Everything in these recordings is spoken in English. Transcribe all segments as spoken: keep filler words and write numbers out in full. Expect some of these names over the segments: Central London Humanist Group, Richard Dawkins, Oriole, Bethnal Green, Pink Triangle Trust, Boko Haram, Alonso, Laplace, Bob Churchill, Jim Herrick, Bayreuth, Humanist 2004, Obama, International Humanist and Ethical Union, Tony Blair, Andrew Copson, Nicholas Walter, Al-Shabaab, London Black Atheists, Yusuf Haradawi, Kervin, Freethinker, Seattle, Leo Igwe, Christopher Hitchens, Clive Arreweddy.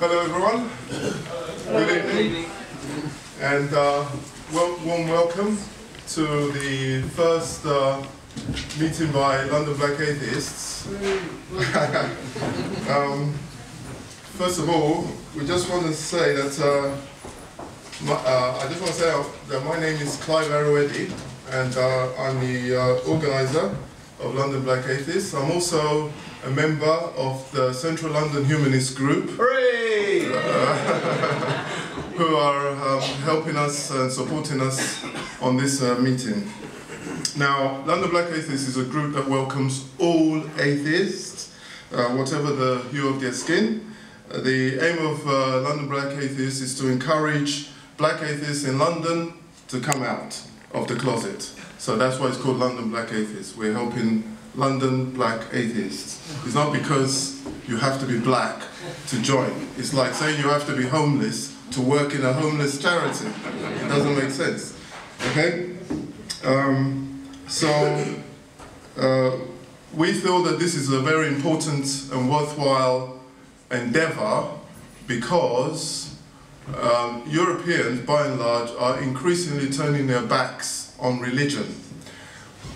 Hello everyone, good evening, and uh, well, warm welcome to the first uh, meeting by London Black Atheists. um, first of all, we just want to say that uh, My, uh, I just want to say that my name is Clive Arreweddy, and uh, I'm the uh, organizer of London Black Atheists. I'm also a member of the Central London Humanist Group. Hooray! Uh, who are um, helping us and supporting us on this uh, meeting. Now, London Black Atheists is a group that welcomes all atheists, uh, whatever the hue of their skin. Uh, the aim of uh, London Black Atheists is to encourage Black atheists in London to come out of the closet. So that's why it's called London Black Atheists. We're helping London Black Atheists. It's not because you have to be black to join. It's like saying you have to be homeless to work in a homeless charity. It doesn't make sense. Okay? Um, so uh, we feel that this is a very important and worthwhile endeavor because Um, Europeans, by and large, are increasingly turning their backs on religion.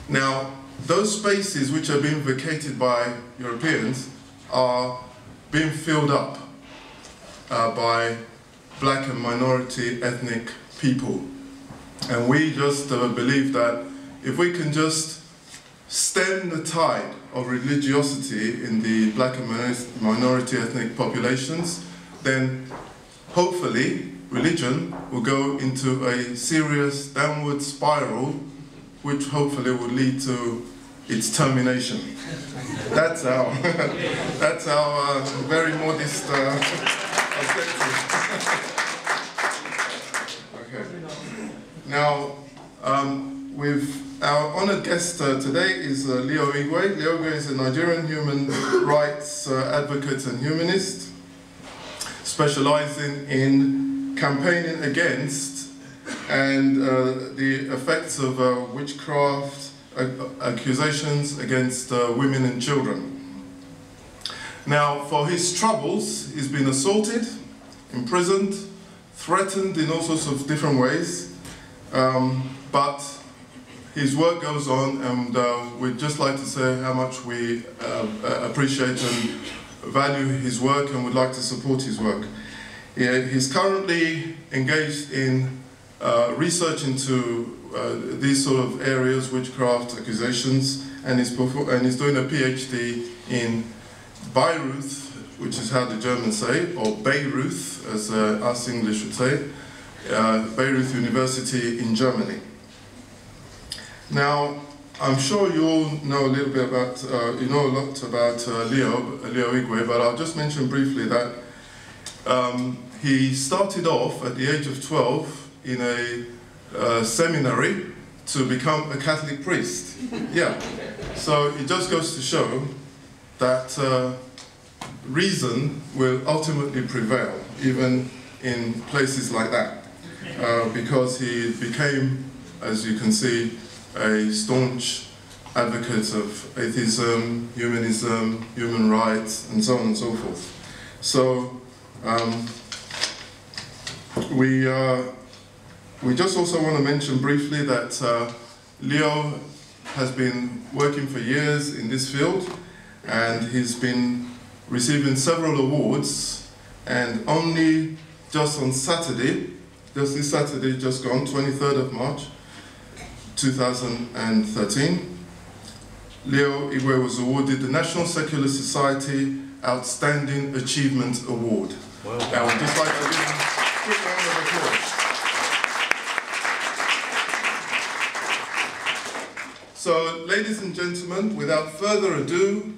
Now, those spaces which are being vacated by Europeans are being filled up uh, by black and minority ethnic people. And we just uh, believe that if we can just stem the tide of religiosity in the black and minority ethnic populations, then hopefully, religion will go into a serious downward spiral, which hopefully will lead to its termination. That's our, that's our uh, very modest uh, objective. Okay. Now, um, with our honored guest uh, today is uh, Leo Igwe. Leo Igwe is a Nigerian human rights uh, advocate and humanist, specializing in campaigning against and uh, the effects of uh, witchcraft uh, accusations against uh, women and children. Now, for his troubles, he's been assaulted, imprisoned, threatened in all sorts of different ways, um, but his work goes on, and uh, we'd just like to say how much we uh, appreciate and value his work and would like to support his work. Yeah, he's currently engaged in uh, research into uh, these sort of areas, witchcraft accusations, and he's, and he's doing a PhD in Bayreuth, which is how the Germans say, or Bayreuth, as uh, us English would say, uh, Bayreuth University in Germany. Now, I'm sure you all know a little bit about, uh, you know a lot about uh, Leo, Leo Igwe, but I'll just mention briefly that um, he started off at the age of twelve in a uh, seminary to become a Catholic priest. Yeah, so it just goes to show that uh, reason will ultimately prevail, even in places like that, uh, because he became, as you can see, a staunch advocate of atheism, humanism, human rights, and so on and so forth. So um, we uh, we just also want to mention briefly that uh, Leo has been working for years in this field, and he's been receiving several awards. And only just on Saturday, just this Saturday, just gone, twenty-third of March two thousand thirteen, Leo Igwe was awarded the National Secular Society Outstanding Achievement Award. Well done. I would just like to give him a quick round of applause. So, ladies and gentlemen, without further ado,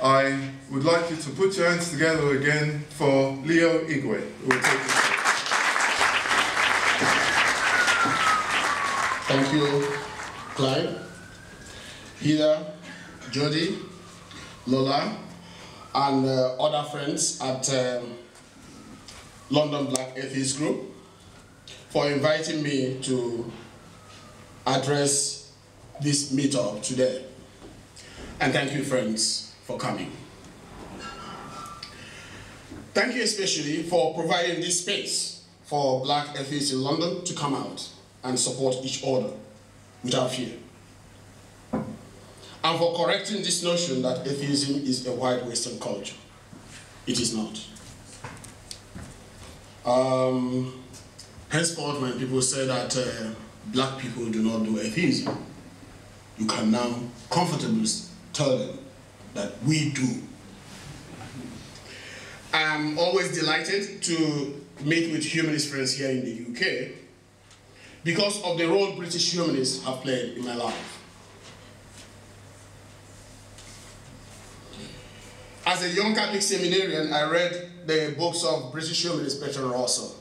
I would like you to put your hands together again for Leo Igwe, who will take this. Thank you, Clive, Peter, Jody, Lola, and uh, other friends at uh, London Black Atheists Group for inviting me to address this meetup today. And thank you, friends, for coming. Thank you especially for providing this space for black atheists in London to come out and support each other without fear. And for correcting this notion that atheism is a white Western culture. It is not. Um, henceforth, when people say that uh, black people do not do atheism, you can now comfortably tell them that we do. I'm always delighted to meet with humanist friends here in the U K because of the role British humanists have played in my life. As a young Catholic seminarian, I read the books of British humanist Peter Russell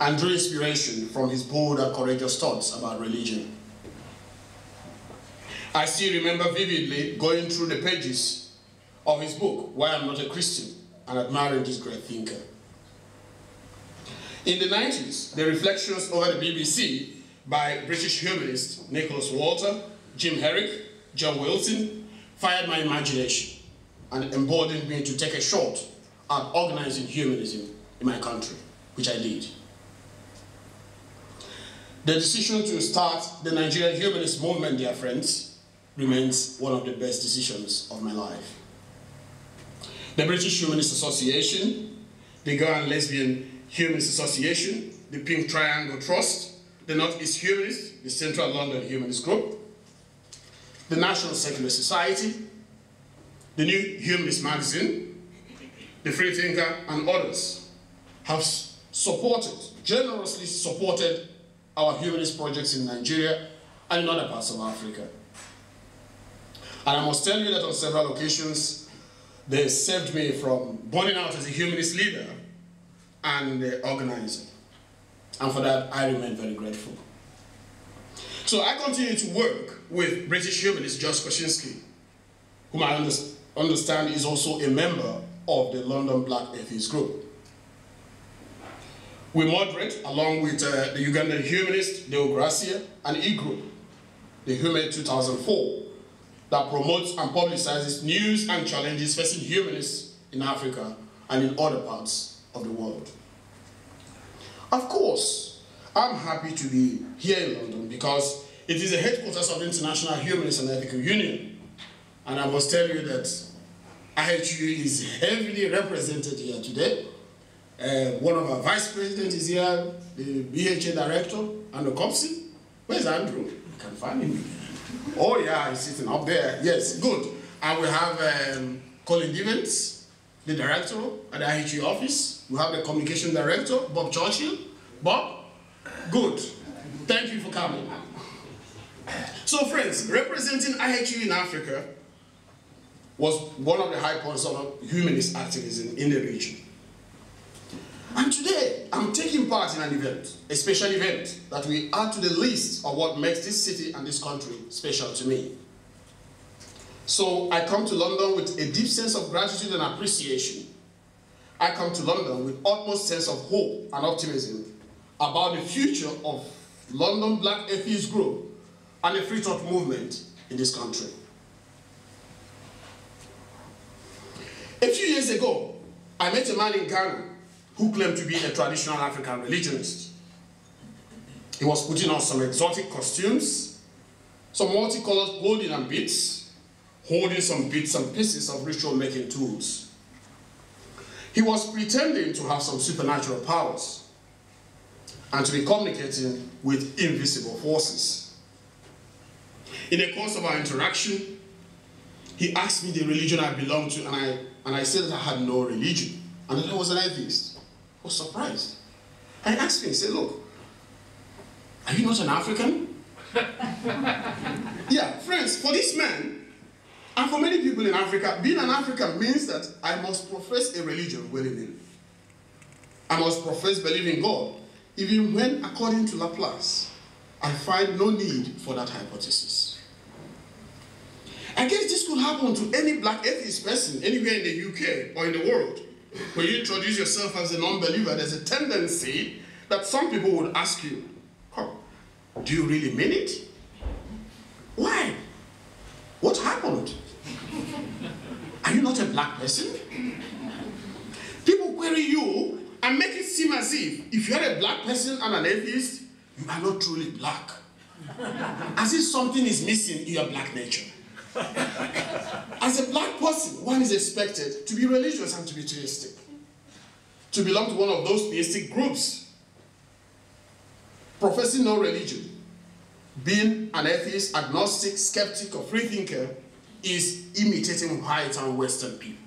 and drew inspiration from his bold and courageous thoughts about religion. I still remember vividly going through the pages of his book, Why I'm Not a Christian, and admiring this great thinker. In the nineties, the reflections over the B B C by British humanists Nicholas Walter, Jim Herrick, John Wilson, fired my imagination and emboldened me to take a shot at organizing humanism in my country, which I did. The decision to start the Nigerian Humanist Movement, dear friends, remains one of the best decisions of my life. The British Humanist Association, the Gay and Lesbian Humanist Association, the Pink Triangle Trust, the Northeast Humanist, the Central London Humanist Group, the National Secular Society, the New Humanist Magazine, the Freethinker, and others have supported, generously supported our humanist projects in Nigeria and in other parts of Africa. And I must tell you that on several occasions, they saved me from burning out as a humanist leader and organizer. And for that, I remain very grateful. So I continue to work with British humanist Josh Kosinski, whom I understand understand is also a member of the London Black Atheists group. We moderate, along with uh, the Ugandan humanist Deo Gracia and e-group, the Humanist two thousand four, that promotes and publicizes news and challenges facing humanists in Africa and in other parts of the world. Of course, I'm happy to be here in London because it is the headquarters of the International Humanist and Ethical Union, and I must tell you that I H U is heavily represented here today. Uh, one of our vice presidents is here, the B H A director, Andrew Copson. Where's Andrew? You can find him. Oh yeah, he's sitting up there. Yes, good. And we have um, Colin Devens, the director at the I H U office. We have the communication director, Bob Churchill. Bob, good. Thank you for coming. So friends, representing I H U in Africa was one of the high points of humanist activism in the region. And today, I'm taking part in an event, a special event, that we add to the list of what makes this city and this country special to me. So I come to London with a deep sense of gratitude and appreciation. I come to London with utmost sense of hope and optimism about the future of London Black Atheists Group and the free thought movement in this country. A few years ago, I met a man in Ghana who claimed to be a traditional African religionist. He was putting on some exotic costumes, some multicolored clothing and beads, holding some bits and pieces of ritual making tools. He was pretending to have some supernatural powers and to be communicating with invisible forces. In the course of our interaction, he asked me the religion I belonged to, and I And I said that I had no religion, and that I was an atheist. I was surprised. I asked him, he said, look, are you not an African? Yeah, friends, for this man, and for many people in Africa, being an African means that I must profess a religion within him. I must profess belief in God, even when, according to Laplace, I find no need for that hypothesis. I guess this could happen to any black atheist person anywhere in the U K or in the world. When you introduce yourself as a non-believer, there's a tendency that some people would ask you, oh, Do you really mean it? Why? What happened? Are you not a black person? People query you and make it seem as if if you're a black person and an atheist, you are not truly black. As if something is missing in your black nature. As a black person, one is expected to be religious and to be theistic, to belong to one of those theistic groups. Professing no religion, being an atheist, agnostic, skeptic, or freethinker is imitating white and Western people.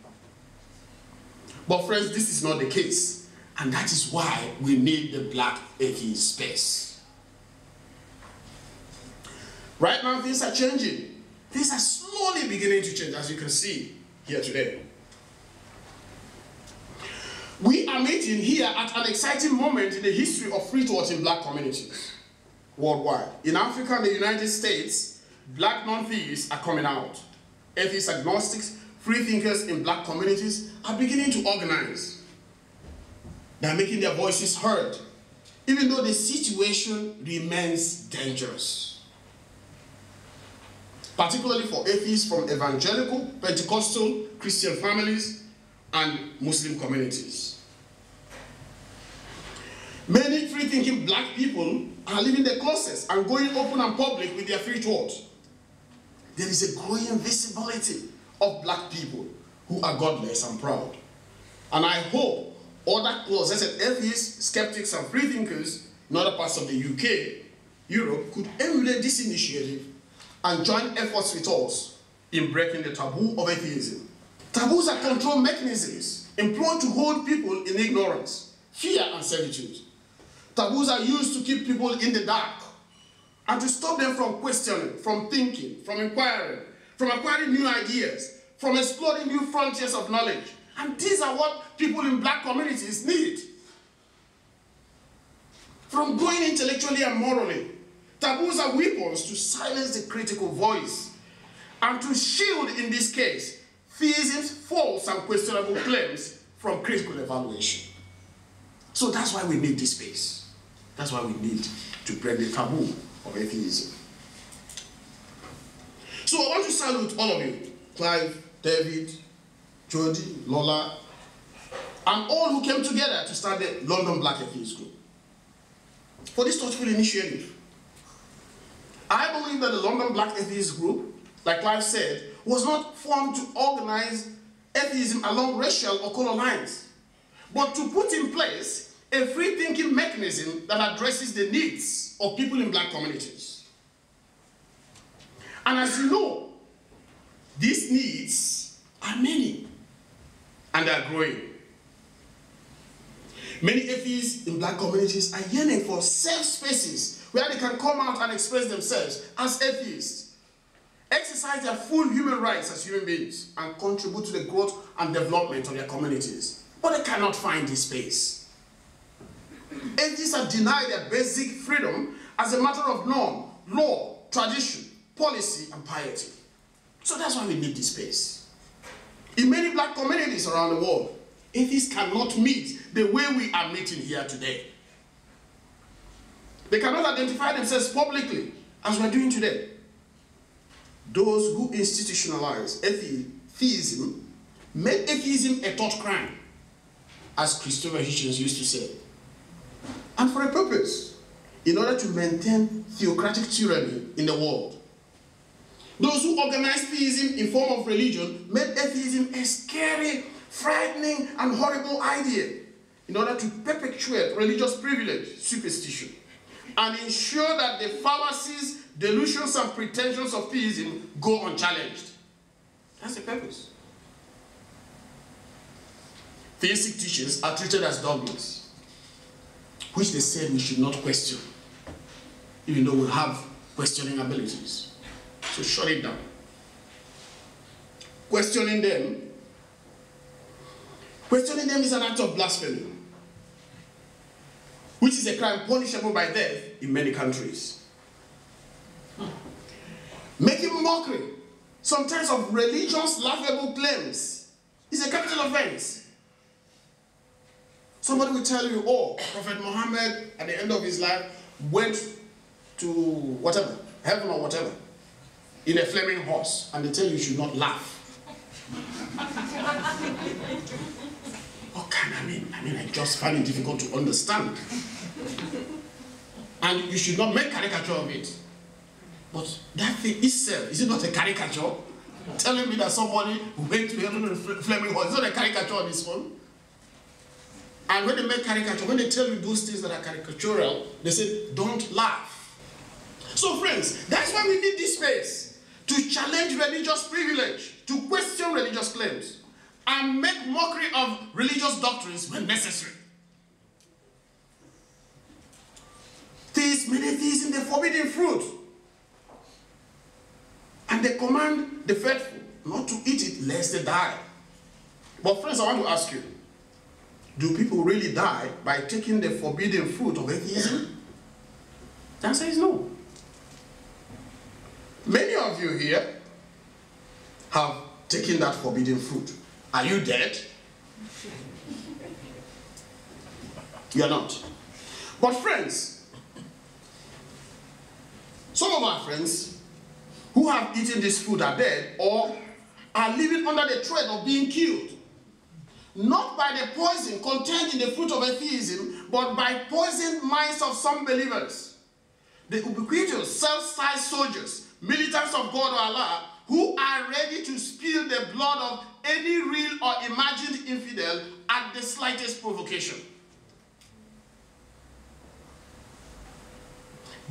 But friends, this is not the case, and that is why we need the black atheist space. Right now, things are changing. Things are slowly beginning to change, as you can see here today. We are meeting here at an exciting moment in the history of free thought in black communities worldwide. In Africa and the United States, black non-theists are coming out. Atheist agnostics, free thinkers in black communities are beginning to organize. They are making their voices heard, even though the situation remains dangerous. Particularly for atheists from evangelical, Pentecostal, Christian families, and Muslim communities. Many free-thinking black people are leaving their closets and going open and public with their free thought. There is a growing visibility of black people who are godless and proud. And I hope other closeted atheists, skeptics, and free-thinkers in other parts of the U K, Europe, could emulate this initiative and join efforts with us in breaking the taboo of atheism. Taboos are control mechanisms employed to hold people in ignorance, fear, and servitude. Taboos are used to keep people in the dark and to stop them from questioning, from thinking, from inquiring, from acquiring new ideas, from exploring new frontiers of knowledge. And these are what people in black communities need. From growing intellectually and morally, taboos are weapons to silence the critical voice and to shield, in this case, theism's false and questionable claims from critical evaluation. So that's why we need this space. That's why we need to break the taboo of atheism. So I want to salute all of you, Clive, David, Jody, Lola, and all who came together to start the London Black Atheists Group, for this thoughtful initiative. I believe that the London Black Atheists Group, like Clive said, was not formed to organize atheism along racial or color lines, but to put in place a free-thinking mechanism that addresses the needs of people in black communities. And as you know, these needs are many, and they are growing. Many atheists in black communities are yearning for safe spaces where they can come out and express themselves as atheists, exercise their full human rights as human beings, and contribute to the growth and development of their communities. But they cannot find this space. Atheists are denied their basic freedom as a matter of norm, law, tradition, policy, and piety. So that's why we need this space. In many black communities around the world, atheists cannot meet the way we are meeting here today. They cannot identify themselves publicly as we're doing today. Those who institutionalized atheism made atheism a thought crime, as Christopher Hitchens used to say, and for a purpose, in order to maintain theocratic tyranny in the world. Those who organized theism in form of religion made atheism a scary, frightening, and horrible idea in order to perpetuate religious privilege, superstition, and ensure that the fallacies, delusions, and pretensions of theism go unchallenged. That's the purpose. Theistic teachings are treated as dogmas, which they said we should not question, even though we have questioning abilities. So shut it down. Questioning them, questioning them is an act of blasphemy, which is a crime punishable by death in many countries. Making mockery, sometimes of religion's laughable claims, is a capital offense. Somebody will tell you, oh, Prophet Muhammad, at the end of his life, went to whatever, heaven or whatever, in a flaming horse, and they tell you you should not laugh. What can I mean? I mean, I just find it difficult to understand. And you should not make caricature of it. But that thing itself, is it not a caricature? Telling me that somebody who went to heaven in a flaming horse, is not a caricature on its own? And when they make caricature, when they tell you those things that are caricatural, they say, don't laugh. So friends, that's why we need this space, to challenge religious privilege, to question religious claims, and make mockery of religious doctrines when necessary. These many things in the forbidden fruit, and they command the faithful not to eat it lest they die. But friends, I want to ask you, do people really die by taking the forbidden fruit of atheism? The answer is no. Many of you here have taken that forbidden fruit. Are you dead? You are not. But friends, some of our friends who have eaten this food are dead or are living under the threat of being killed. Not by the poison contained in the fruit of atheism, but by poisoned minds of some believers. The ubiquitous, self-styled soldiers, militants of God or Allah, who are ready to spill the blood of any real or imagined infidel at the slightest provocation.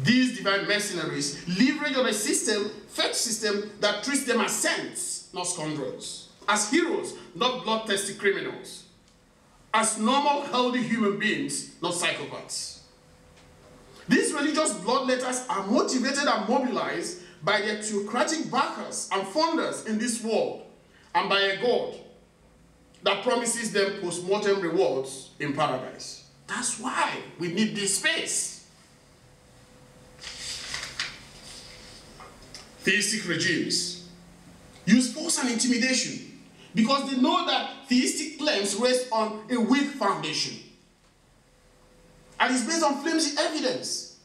These divine mercenaries leverage on a system, faith system, that treats them as saints, not scoundrels, as heroes, not bloodthirsty criminals, as normal, healthy human beings, not psychopaths. These religious bloodletters are motivated and mobilized by their theocratic backers and funders in this world, and by a God that promises them post-mortem rewards in paradise. That's why we need this space. Theistic regimes use force and intimidation because they know that theistic claims rest on a weak foundation, and is based on flimsy evidence,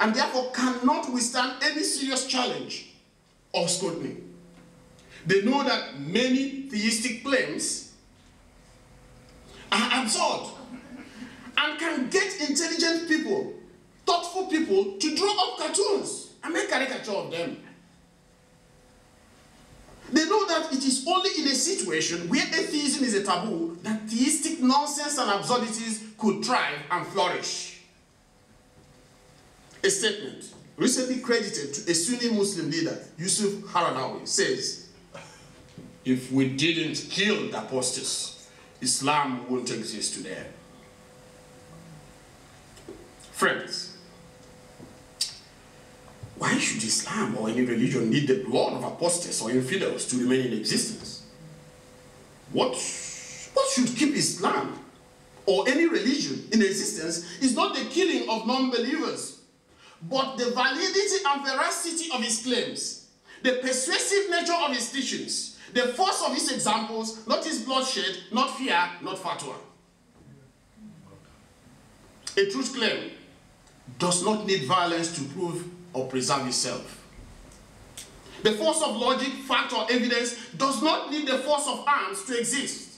and therefore cannot withstand any serious challenge or scrutiny. They know that many theistic claims are absurd and can get intelligent people, thoughtful people, to draw up cartoons and make caricature of them. They know that it is only in a situation where atheism is a taboo that theistic nonsense and absurdities could thrive and flourish. A statement recently credited to a Sunni Muslim leader, Yusuf Haradawi, says, "If we didn't kill the apostates, Islam wouldn't exist today." Friends, why should Islam or any religion need the blood of apostates or infidels to remain in existence? What, what should keep Islam or any religion in existence is not the killing of non-believers, but the validity and veracity of his claims, the persuasive nature of his teachings, the force of his examples, not his bloodshed, not fear, not fatwa. A truth claim does not need violence to prove or preserve itself. The force of logic, fact, or evidence does not need the force of arms to exist.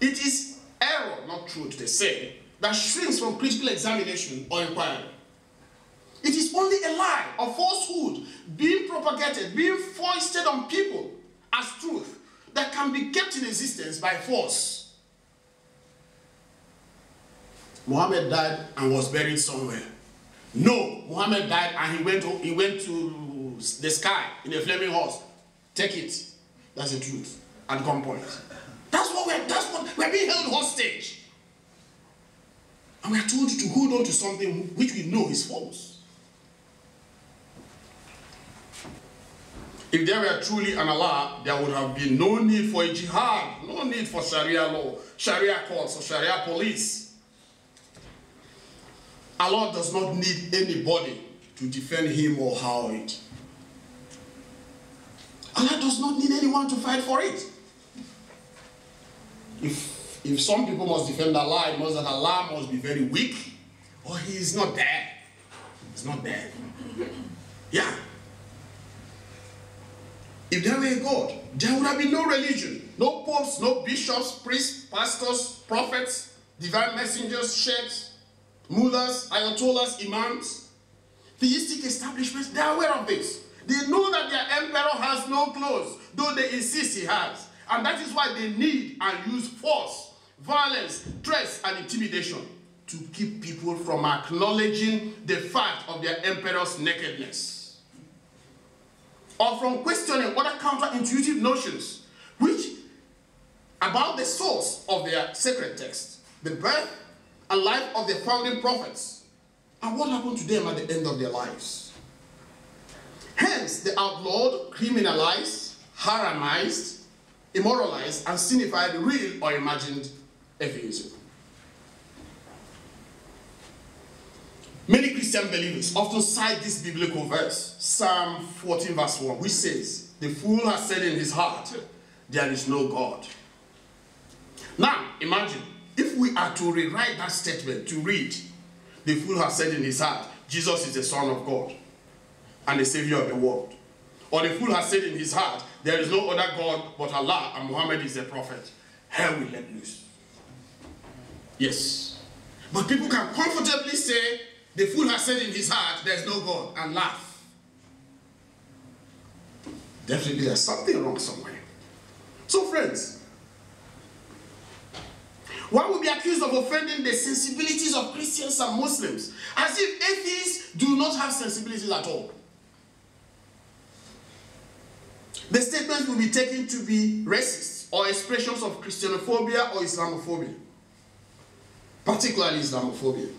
It is error, not truth, they say, that shrinks from critical examination or inquiry. It is only a lie or falsehood being propagated, being foisted on people as truth that can be kept in existence by force. Muhammad died and was buried somewhere. No, Muhammad died and he went to, he went to the sky in a flaming horse. Take it. That's the truth at gunpoint. That's what we're, that's what we're being held hostage. And we are told to hold on to something which we know is false. If there were truly an Allah, there would have been no need for a jihad, no need for Sharia law, Sharia courts, or Sharia police. Allah does not need anybody to defend him or how it. Allah does not need anyone to fight for it. If If some people must defend Allah, it means that Allah must be very weak Oh, he's not there. He's not there. Yeah. If there were a God, there would have been no religion, no popes, no bishops, priests, pastors, prophets, divine messengers, sheikhs, mullahs, ayatollahs, imams. Theistic establishments, they are aware of this. They know that their emperor has no clothes, though they insist he has. And that is why they need and use force, violence, threats, and intimidation to keep people from acknowledging the fact of their emperor's nakedness, or from questioning other counterintuitive notions which about the source of their sacred text, the birth and life of the founding prophets, and what happened to them at the end of their lives. Hence, they outlawed, criminalized, haramized, immoralized, and signified real or imagined atheism. Many Christian believers often cite this biblical verse, Psalm fourteen verse one, which says, "The fool has said in his heart, there is no God." Now, imagine, if we are to rewrite that statement to read, "The fool has said in his heart, Jesus is the Son of God and the Savior of the world." Or, "The fool has said in his heart, there is no other God but Allah, and Muhammad is a prophet." Hell will let loose. Yes. But people can comfortably say, "The fool has said in his heart, there's no God," and laugh. Definitely there's something wrong somewhere. So friends, one would be accused of offending the sensibilities of Christians and Muslims, as if atheists do not have sensibilities at all. The statements will be taken to be racist or expressions of Christianophobia or Islamophobia, particularly Islamophobia,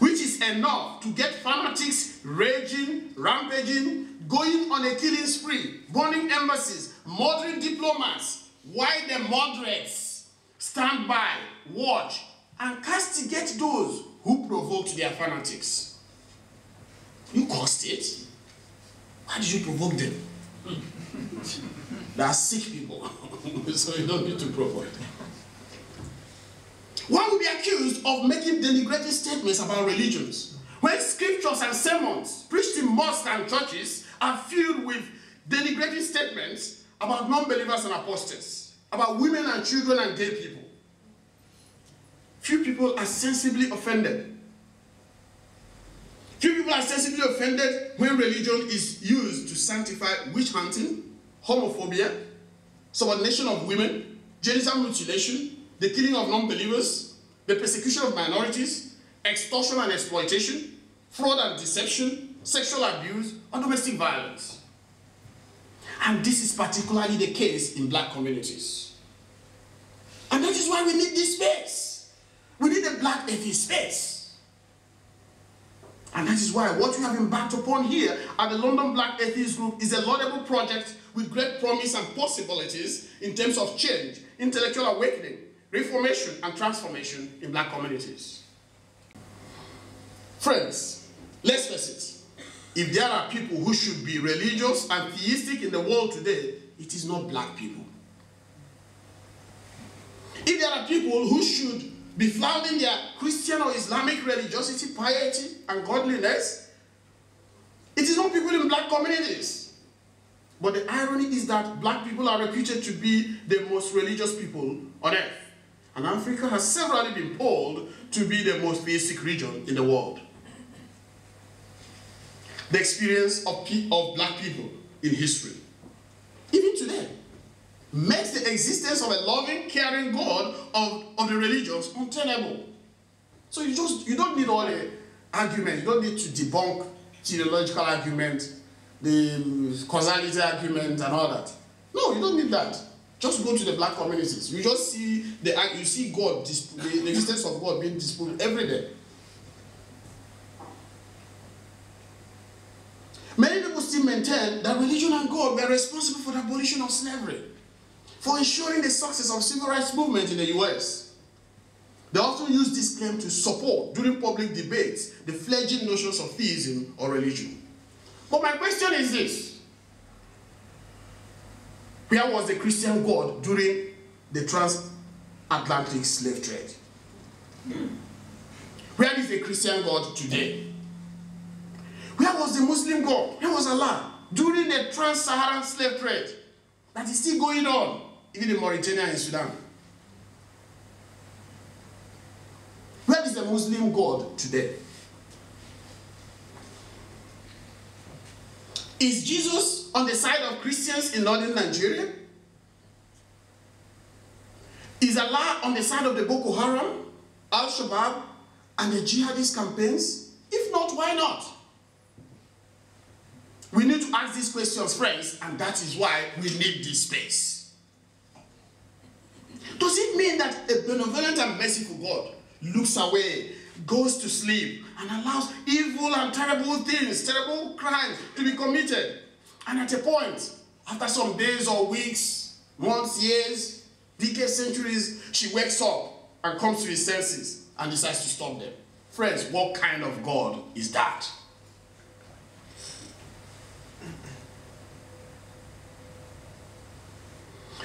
which is enough to get fanatics raging, rampaging, going on a killing spree, burning embassies, murdering diplomats, while the moderates stand by, watch, and castigate those who provoked their fanatics. You caused it. Why did you provoke them? They are sick people, so you don't need to provoke them. One will be accused of making denigrating statements about religions, when scriptures and sermons preached in mosques and churches are filled with denigrating statements about non-believers and apostates, about women and children and gay people. Few people are sensibly offended. Few people are sensibly offended when religion is used to sanctify witch-hunting, homophobia, subordination of women, genital mutilation, the killing of non-believers, the persecution of minorities, extortion and exploitation, fraud and deception, sexual abuse, and domestic violence. And this is particularly the case in black communities. And that is why we need this space. We need a black atheist space. And that is why what we have embarked upon here at the London Black Atheists Group is a laudable project with great promise and possibilities in terms of change, intellectual awakening, reformation and transformation in black communities. Friends, let's face it, if there are people who should be religious and theistic in the world today, it is not black people. If there are people who should be flouting their Christian or Islamic religiosity, piety, and godliness, it is not people in black communities. But the irony is that black people are reputed to be the most religious people on earth. And Africa has severally been polled to be the most theistic region in the world. The experience of, pe of black people in history, even today, makes the existence of a loving, caring God of, of the religions untenable. So you, just, you don't need all the arguments. You don't need to debunk theological arguments, the causality argument and all that. No, you don't need that. Just go to the black communities. You just see the you see God, the, the existence of God being disproved every day. Many people still maintain that religion and God were responsible for the abolition of slavery, for ensuring the success of civil rights movement in the U S. They often use this claim to support, during public debates, the fledgling notions of theism or religion. But my question is this. Where was the Christian God during the transatlantic slave trade? Where did is a Christian God today? Where was the Muslim God? Where was Allah during the trans-Saharan slave trade that is still going on, even in Mauritania and Sudan? Where is the Muslim God today? Is Jesus on the side of Christians in northern Nigeria? Is Allah on the side of the Boko Haram, Al-Shabaab, and the jihadist campaigns? If not, why not? We need to ask these questions, friends, and that is why we need this space. Does it mean that a benevolent and merciful God looks away, goes to sleep, and allows evil and terrible things, terrible crimes to be committed? And at a point, after some days or weeks, months, years, decades, centuries, she wakes up and comes to his senses and decides to stop them. Friends, what kind of God is that?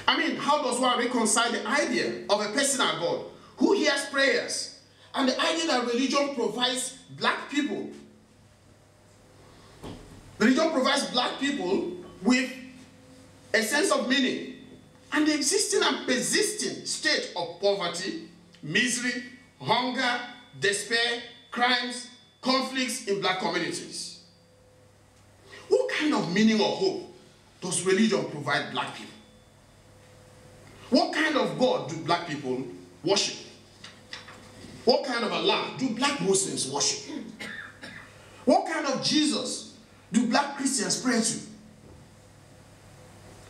I mean, how does one reconcile the idea of a personal God who hears prayers and the idea that religion provides black people? Religion provides black people with a sense of meaning and the existing and persisting state of poverty, misery, hunger, despair, crimes, conflicts in black communities. What kind of meaning or hope does religion provide black people? What kind of God do black people worship? What kind of Allah do black Muslims worship? What kind of Jesus do black Christians pray to?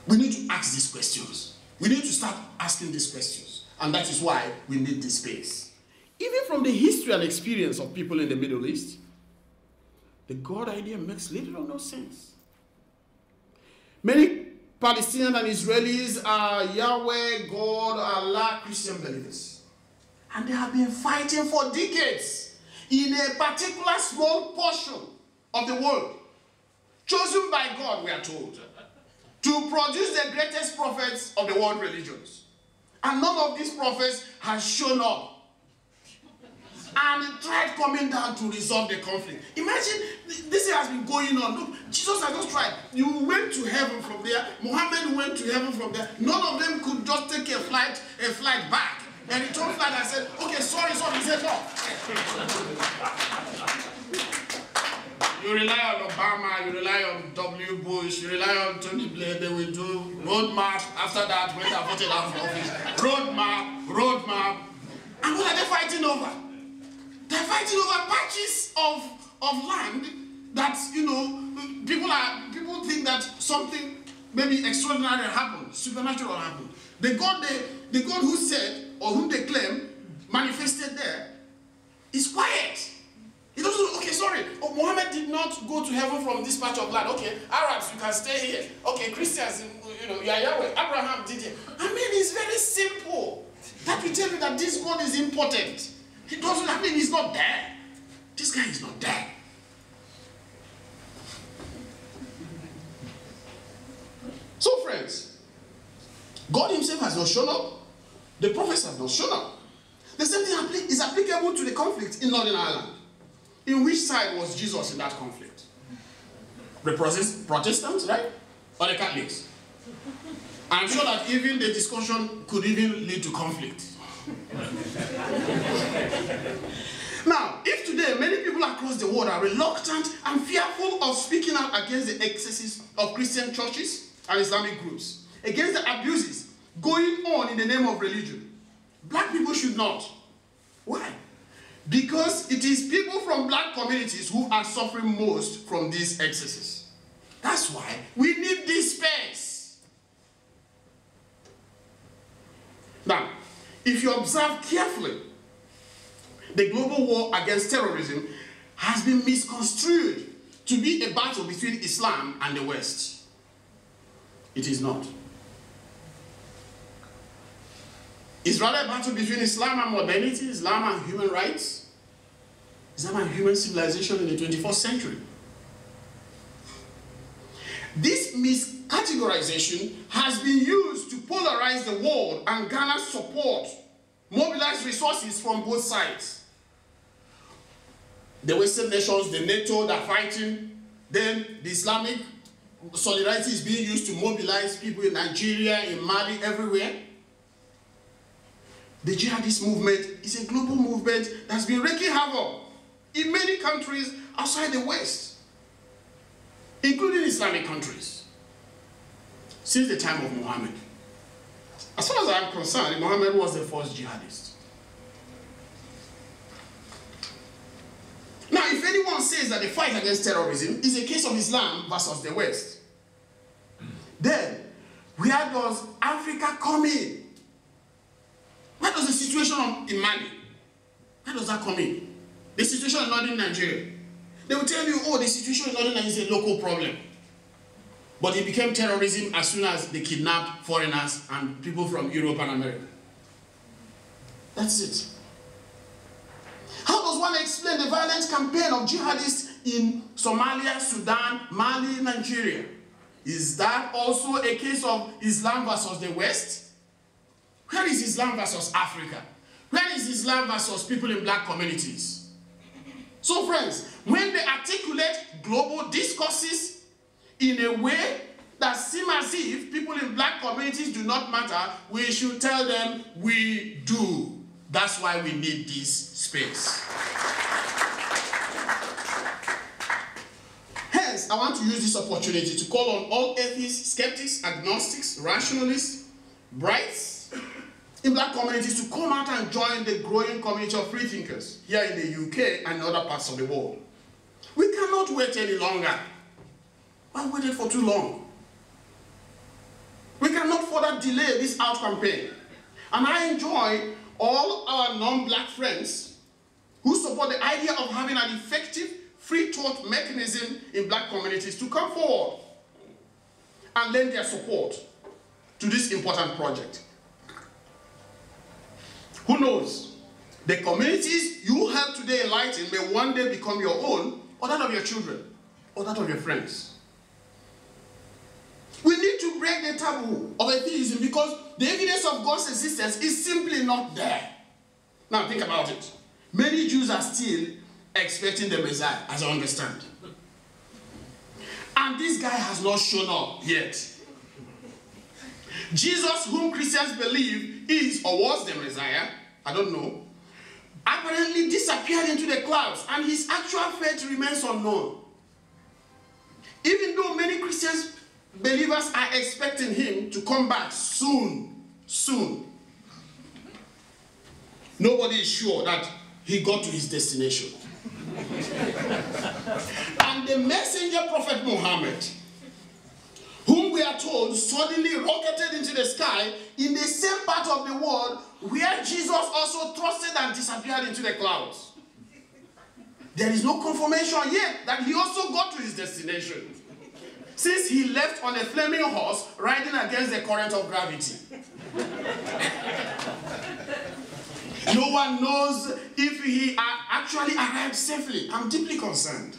We need to ask these questions. We need to start asking these questions. And that is why we need this space. Even from the history and experience of people in the Middle East, the God idea makes little or no sense. Many Palestinians and Israelis are Yahweh, God, Allah, Christian believers. And they have been fighting for decades in a particular small portion of the world, chosen by God, we are told, to produce the greatest prophets of the world religions. And none of these prophets has shown up and tried coming down to resolve the conflict. Imagine, this has been going on. Look, Jesus has just tried. You went to heaven from there. Muhammad went to heaven from there. None of them could just take a flight, a flight back. And he told flight and said, okay, sorry, sorry. He said, no. You rely on Obama, you rely on W. Bush, you rely on Tony Blair. They will do road map. After that, when they are voted out of office, road map, road map. And what are they fighting over? They're fighting over patches of, of land that, you know, people are people think that something maybe extraordinary happened, supernatural happened. The God they, the God who said or whom they claim manifested there is quiet. He doesn't, okay, sorry, oh, Muhammad did not go to heaven from this patch of land. Okay, Arabs, you can stay here. Okay, Christians, you know, you are Yahweh. Abraham did it. I mean, it's very simple that you tell me that this God is important. It doesn't I mean he's not there. This guy is not there. So, friends, God himself has not shown up. The prophets have not shown up. The same thing is applicable to the conflict in Northern Ireland. In which side was Jesus in that conflict? The Protestants, right? Or the Catholics? I'm sure that even the discussion could even lead to conflict. Now, if today many people across the world are reluctant and fearful of speaking out against the excesses of Christian churches and Islamic groups, against the abuses going on in the name of religion, black people should not. Why? Because it is people from black communities who are suffering most from these excesses. That's why we need this space. Now, if you observe carefully, the global war against terrorism has been misconstrued to be a battle between Islam and the West. It is not. Is rather a battle between Islam and modernity, Islam and human rights, Islam and human civilization in the twenty-first century. This miscategorization has been used to polarize the world and garner support, mobilize resources from both sides. the Western nations, the NATO that are fighting, then the Islamic solidarity is being used to mobilize people in Nigeria, in Mali, everywhere. The jihadist movement is a global movement that's been wreaking havoc in many countries outside the West, including Islamic countries, since the time of Muhammad. As far as I'm concerned, Muhammad was the first jihadist. Now, if anyone says that the fight against terrorism is a case of Islam versus the West, then where does Africa come in? Where does the situation in Mali, where does that come in? The situation in northern Nigeria. They will tell you, oh, the situation in northern Nigeria is a local problem. But it became terrorism as soon as they kidnapped foreigners and people from Europe and America. That's it. How does one explain the violent campaign of jihadists in Somalia, Sudan, Mali, Nigeria? Is that also a case of Islam versus the West? Where is Islam versus Africa? Where is Islam versus people in black communities? So friends, when they articulate global discourses in a way that seems as if people in black communities do not matter, we should tell them we do. That's why we need this space. Hence, I want to use this opportunity to call on all atheists, skeptics, agnostics, rationalists, brights, in black communities to come out and join the growing community of freethinkers here in the U K and other parts of the world. We cannot wait any longer. Why waited for too long? We cannot further delay this out campaign. And I enjoy all our non-black friends who support the idea of having an effective free thought mechanism in black communities to come forward and lend their support to this important project. Who knows? The communities you have today enlightened may one day become your own, or that of your children, or that of your friends. We need to break the taboo of atheism because the evidence of God's existence is simply not there. Now think about it. Many Jews are still expecting the Messiah, as I understand. And this guy has not shown up yet. Jesus, whom Christians believe is or was the Messiah, I don't know, apparently disappeared into the clouds and his actual fate remains unknown. Even though many Christian believers are expecting him to come back soon, soon, nobody is sure that he got to his destination. And the messenger prophet Muhammad, whom we are told suddenly rocketed into the sky in the same part of the world where Jesus also thrusted and disappeared into the clouds. There is no confirmation yet that he also got to his destination, since he left on a flaming horse riding against the current of gravity. No one knows if he actually arrived safely. I'm deeply concerned.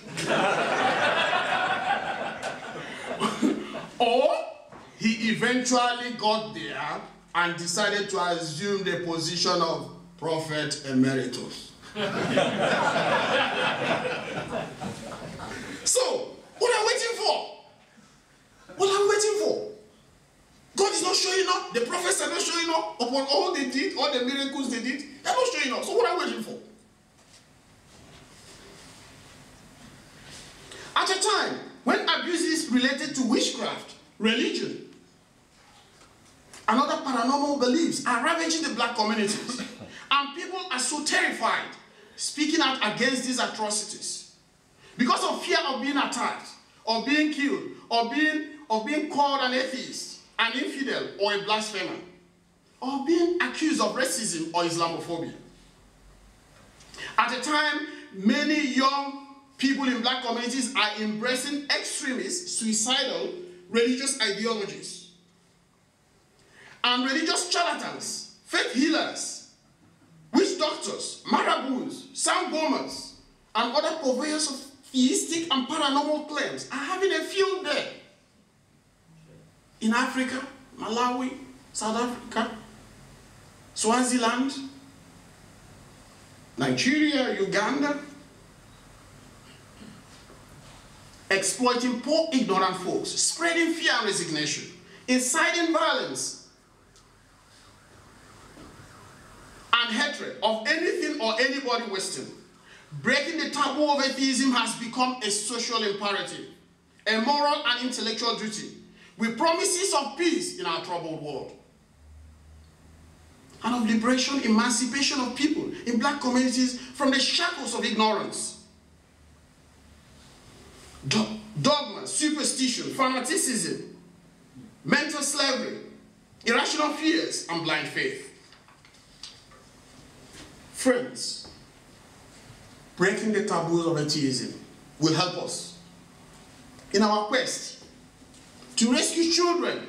Or he eventually got there and decided to assume the position of prophet emeritus. So, what are we waiting for? What are we waiting for? God is not showing up. The prophets are not showing up upon all they did, all the miracles they did. They're not showing up. So what are we waiting for? At a time when abuse is related to witchcraft, religion, and other paranormal beliefs are ravaging the black communities, and people are so terrified speaking out against these atrocities because of fear of being attacked, of being killed, of being, of being called an atheist, an infidel, or a blasphemer, or being accused of racism or Islamophobia. At a time, many young people in black communities are embracing extremist, suicidal, religious ideologies. And religious charlatans, faith healers, witch doctors, marabouts, sangbomas, and other purveyors of theistic and paranormal claims are having a field day. In Africa, Malawi, South Africa, Swaziland, Nigeria, Uganda, exploiting poor, ignorant folks, spreading fear and resignation, inciting violence and hatred of anything or anybody Western. Breaking the taboo of atheism has become a social imperative, a moral and intellectual duty, with promises of peace in our troubled world, and of liberation, emancipation of people in black communities from the shackles of ignorance. Do- dogma, superstition, fanaticism, mental slavery, irrational fears, and blind faith. Friends, breaking the taboos of atheism will help us in our quest to rescue children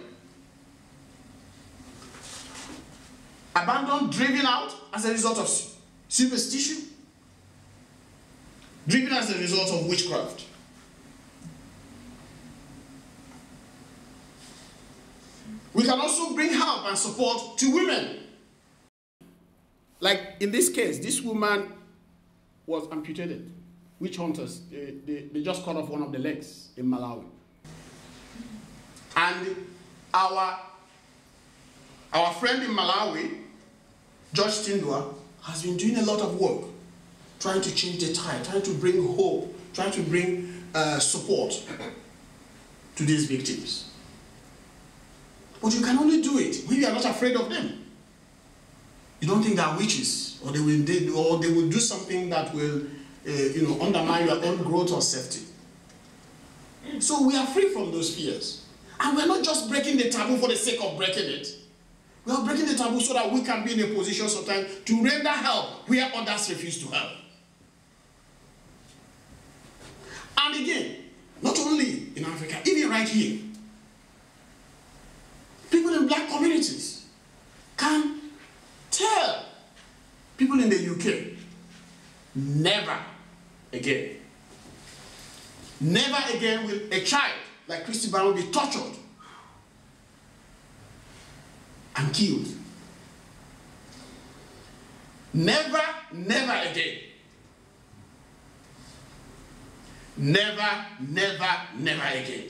abandoned, driven out as a result of superstition, driven as a result of witchcraft. We can also bring help and support to women. Like in this case, this woman was amputated. Witch hunters, they, they, they just cut off one of the legs in Malawi. And our, our friend in Malawi, George Tindua, has been doing a lot of work, trying to change the tide, trying to bring hope, trying to bring uh, support to these victims. But you can only do it when you are not afraid of them. You don't think they are witches, or they will, they, or they will do something that will uh, you know, undermine your own growth or safety. So we are free from those fears. And we are not just breaking the taboo for the sake of breaking it. We are breaking the taboo so that we can be in a position sometimes to render help where others refuse to help. And again, not only in Africa, even right here, people in black communities can tell people in the U K, never again, never again will a child like Christy Barrow be tortured and killed. Never, never again. Never, never, never again.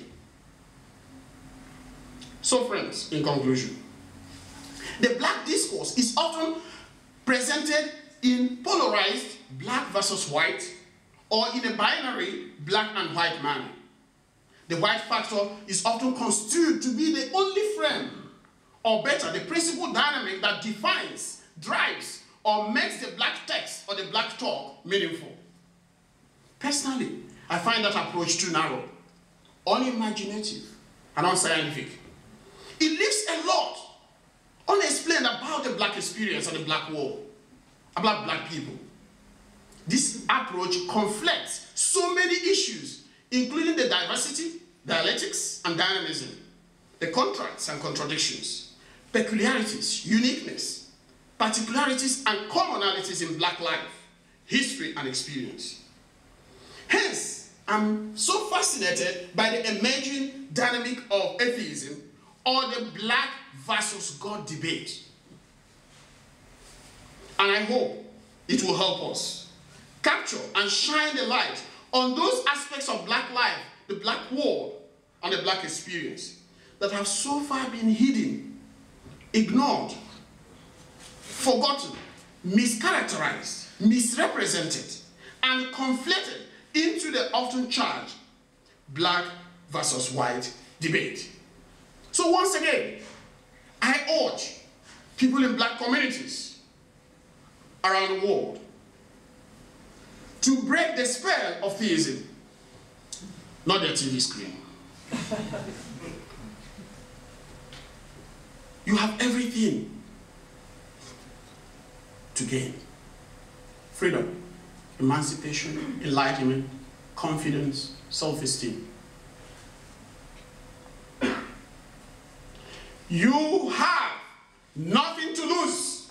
So friends, in conclusion, the black discourse is often presented in polarized black versus white, or in a binary black and white manner. The white factor is often construed to be the only frame, or better, the principal dynamic that defines, drives, or makes the black text or the black talk meaningful. Personally, I find that approach too narrow, unimaginative, and unscientific. It leaves a lot unexplained about the black experience and the black world, about black people. This approach conflicts so many issues, including the diversity, dialectics, and dynamism, the contrasts and contradictions, peculiarities, uniqueness, particularities, and commonalities in black life, history, and experience. Hence, I'm so fascinated by the emerging dynamic of atheism, or the black versus God debate. And I hope it will help us capture and shine the light on those aspects of black life, the black world, and the black experience that have so far been hidden, ignored, forgotten, mischaracterized, misrepresented, and conflated into the often charged black versus white debate. So once again, I urge people in black communities around the world to break the spell of theism, not their T V screen. You have everything to gain: freedom, emancipation, enlightenment, confidence, self-esteem. You have nothing to lose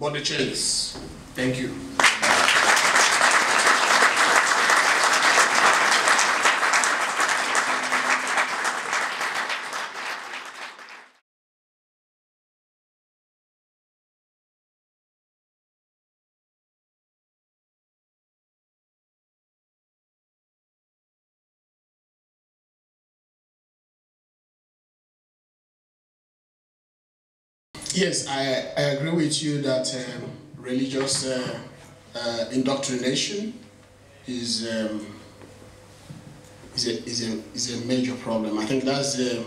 but the chance. Thank you. Yes, I, I agree with you that um, religious uh, uh, indoctrination is um, is a is a is a major problem. I think that's uh,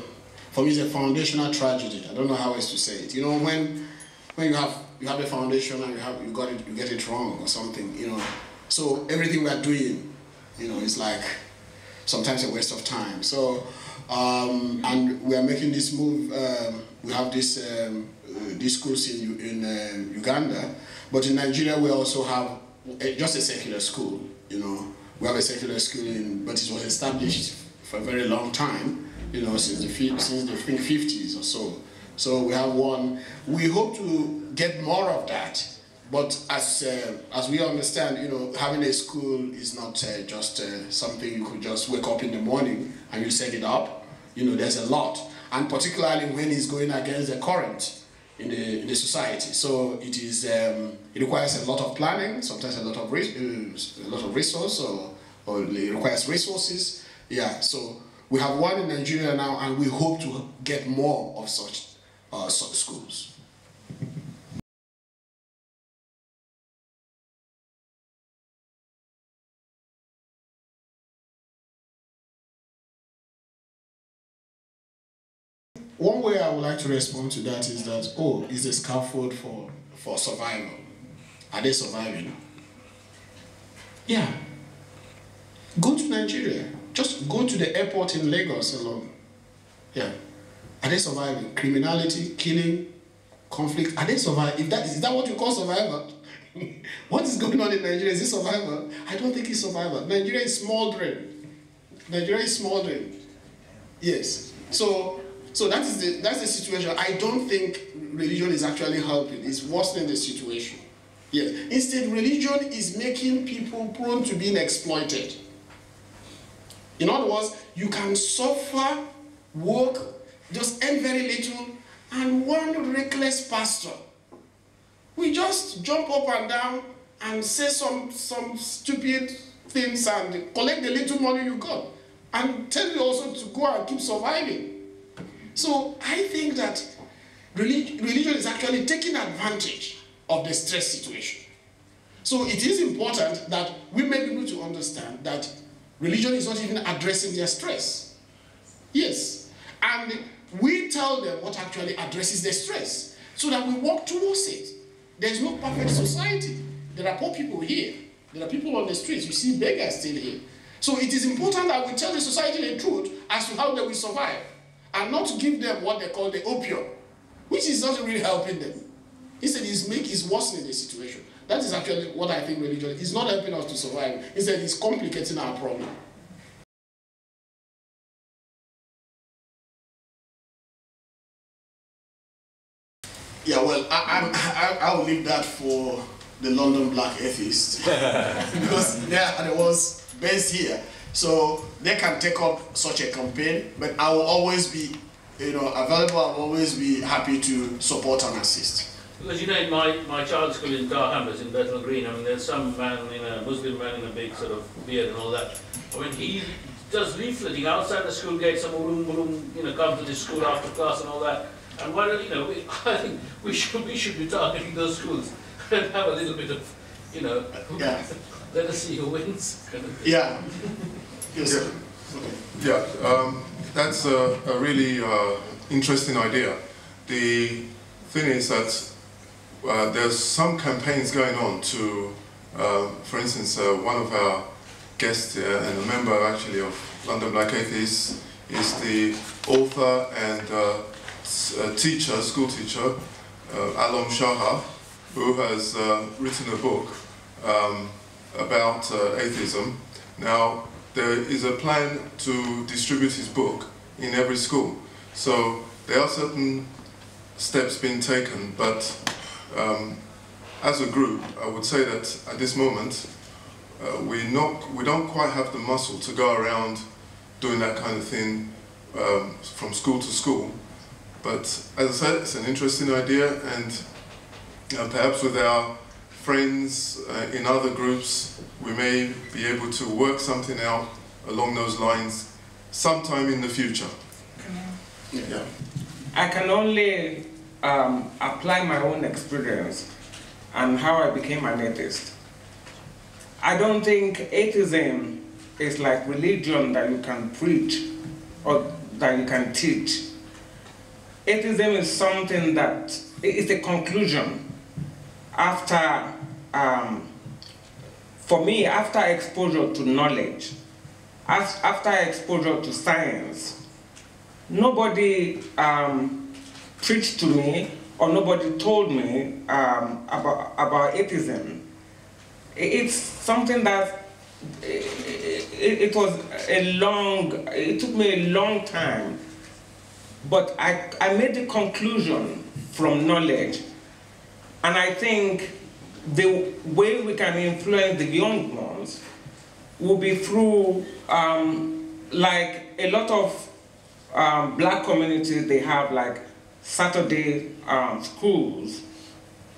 for me is a foundational tragedy. I don't know how else to say it. You know, when when you have you have a foundation and you have you got it you get it wrong or something. You know, so everything we are doing, you know, is like sometimes a waste of time. So. Um, and we are making this move. Um, we have this um, uh, these schools in in uh, Uganda, but in Nigeria we also have a, just a secular school. You know, we have a secular school in, but it was established for a very long time. You know, since the since the fifties or so. So we have one. We hope to get more of that. But as uh, as we understand, you know, having a school is not uh, just uh, something you could just wake up in the morning and you set it up. You know, there's a lot, and particularly when it's going against the current in the in the society. So it is um, it requires a lot of planning, sometimes a lot of re a lot of resource, or or it requires resources. Yeah. So we have one in Nigeria now, and we hope to get more of such uh, such schools. One way I would like to respond to that is that, oh, is a scaffold for, for survival. Are they surviving? Yeah. Go to Nigeria. Just go to the airport in Lagos alone. Yeah. Are they surviving? Criminality, killing, conflict. Are they surviving? If that, is that what you call survival? What is going on in Nigeria? Is it survival? I don't think it's survival. Nigeria is smoldering. Nigeria is smoldering. Yes. So. So that is the, that's the situation. I don't think religion is actually helping. It's worsening the situation. Yeah. Instead, religion is making people prone to being exploited. In other words, you can suffer, work, just earn very little, and one reckless pastor will just jump up and down and say some, some stupid things and collect the little money you got, and tell you also to go and keep surviving. So I think that religion is actually taking advantage of the stress situation. So it is important that we make people to understand that religion is not even addressing their stress. Yes. And we tell them what actually addresses their stress so that we work towards it. There's no perfect society. There are poor people here. There are people on the streets. You see beggars still here. So it is important that we tell the society the truth as to how they will survive, and not give them what they call the opium, which is not really helping them. Instead, it's, make, it's worsening the situation. That is actually what I think religion is. It's not helping us to survive. Instead, it's complicating our problem. Yeah, well, I, I, I, I will leave that for the London Black Atheists, because they are the ones based here. So they can take up such a campaign, but I will always be, you know, available. I will always be happy to support and assist. Because you know, my my child's school in Darhammers in Bethnal Green. I mean, there's some man, you know, Muslim man in a big sort of beard and all that. I mean, he does leafleting outside the school gate. Some room, room, you know, come to the school after class and all that. And why don't you know? We, I think we should we should be targeting those schools and have a little bit of, you know, yeah. Let us see who wins. Yeah. Yes. Yeah, yeah. Um, that's a, a really uh, interesting idea. The thing is that uh, there's some campaigns going on to, uh, for instance, uh, one of our guests here, and a member actually of London Black Atheists, is the author and uh, teacher, school teacher, uh, Alom Shaha, who has uh, written a book um, about uh, atheism. Now, there is a plan to distribute his book in every school. So there are certain steps being taken, but um, as a group, I would say that at this moment, uh, we, not, we don't quite have the muscle to go around doing that kind of thing um, from school to school. But as I said, it's an interesting idea, and uh, perhaps with our friends uh, in other groups, we may be able to work something out along those lines sometime in the future. Yeah. I can only um, apply my own experience and how I became an atheist. I don't think atheism is like religion that you can preach or that you can teach. Atheism is something that, it's a conclusion after, um, for me, after exposure to knowledge, after exposure to science, nobody um, preached to me or nobody told me um, about, about atheism. It's something that, it, it was a long, it took me a long time, but I, I made the conclusion from knowledge. And I think the way we can influence the young ones will be through, um, like a lot of um, black communities, they have like Saturday um, schools.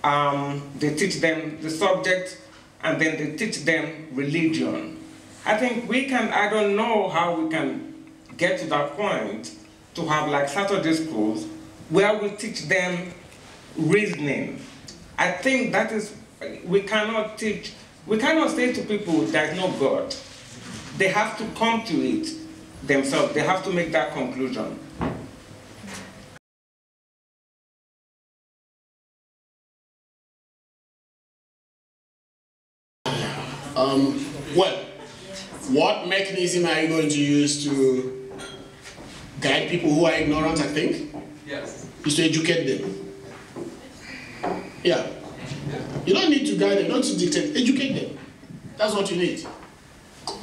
Um, they teach them the subject and then they teach them religion. I think we can, I don't know how we can get to that point to have like Saturday schools where we teach them reasoning. I think that is, we cannot teach, we cannot say to people there's no God. They have to come to it themselves. They have to make that conclusion. Um, well, what mechanism are you going to use to guide people who are ignorant, I think? Yes. Is to educate them. Yeah. You don't need to guide them, not to dictate, educate them. That's what you need.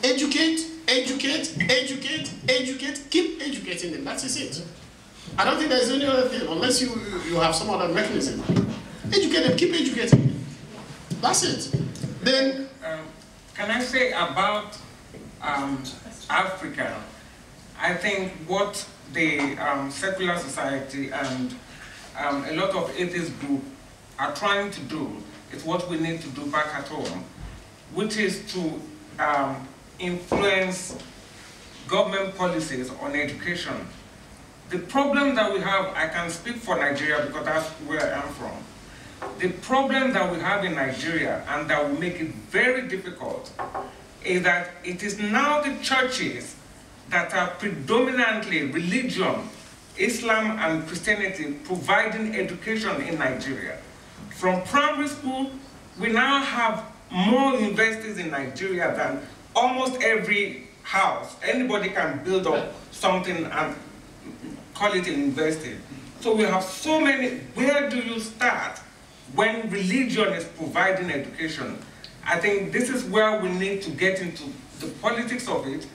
Educate, educate, educate, educate, keep educating them. That is it. I don't think there's any other thing, unless you, you have some other mechanism. Educate them, keep educating them. That's it. Then, um, can I say about um, Africa? I think what the um, Secular Society and um, a lot of atheist groups are trying to do is what we need to do back at home, which is to um, influence government policies on education. The problem that we have, I can speak for Nigeria because that's where I'm from. The problem that we have in Nigeria and that will make it very difficult is that it is now the churches that are predominantly religion, Islam and Christianity providing education in Nigeria. From primary school, we now have more universities in Nigeria than almost every house. Anybody can build up something and call it a university. So we have so many. Where do you start when religion is providing education? I think this is where we need to get into the politics of it,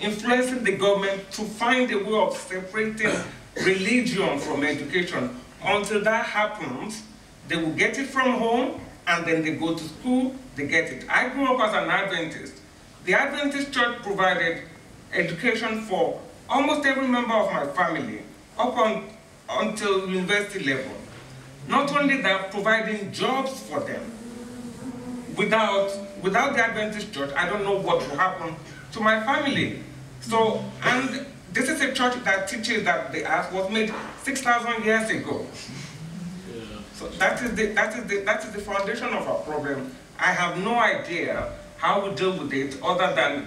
influencing the government to find a way of separating religion from education. Until that happens, they will get it from home, and then they go to school, they get it. I grew up as an Adventist. The Adventist church provided education for almost every member of my family, up on, until university level. Not only that, providing jobs for them. Without, without the Adventist church, I don't know what will happen to my family. So, and this is a church that teaches that the earth was made six thousand years ago. So that is, the, that, is the, that is the foundation of our problem. I have no idea how we deal with it other than,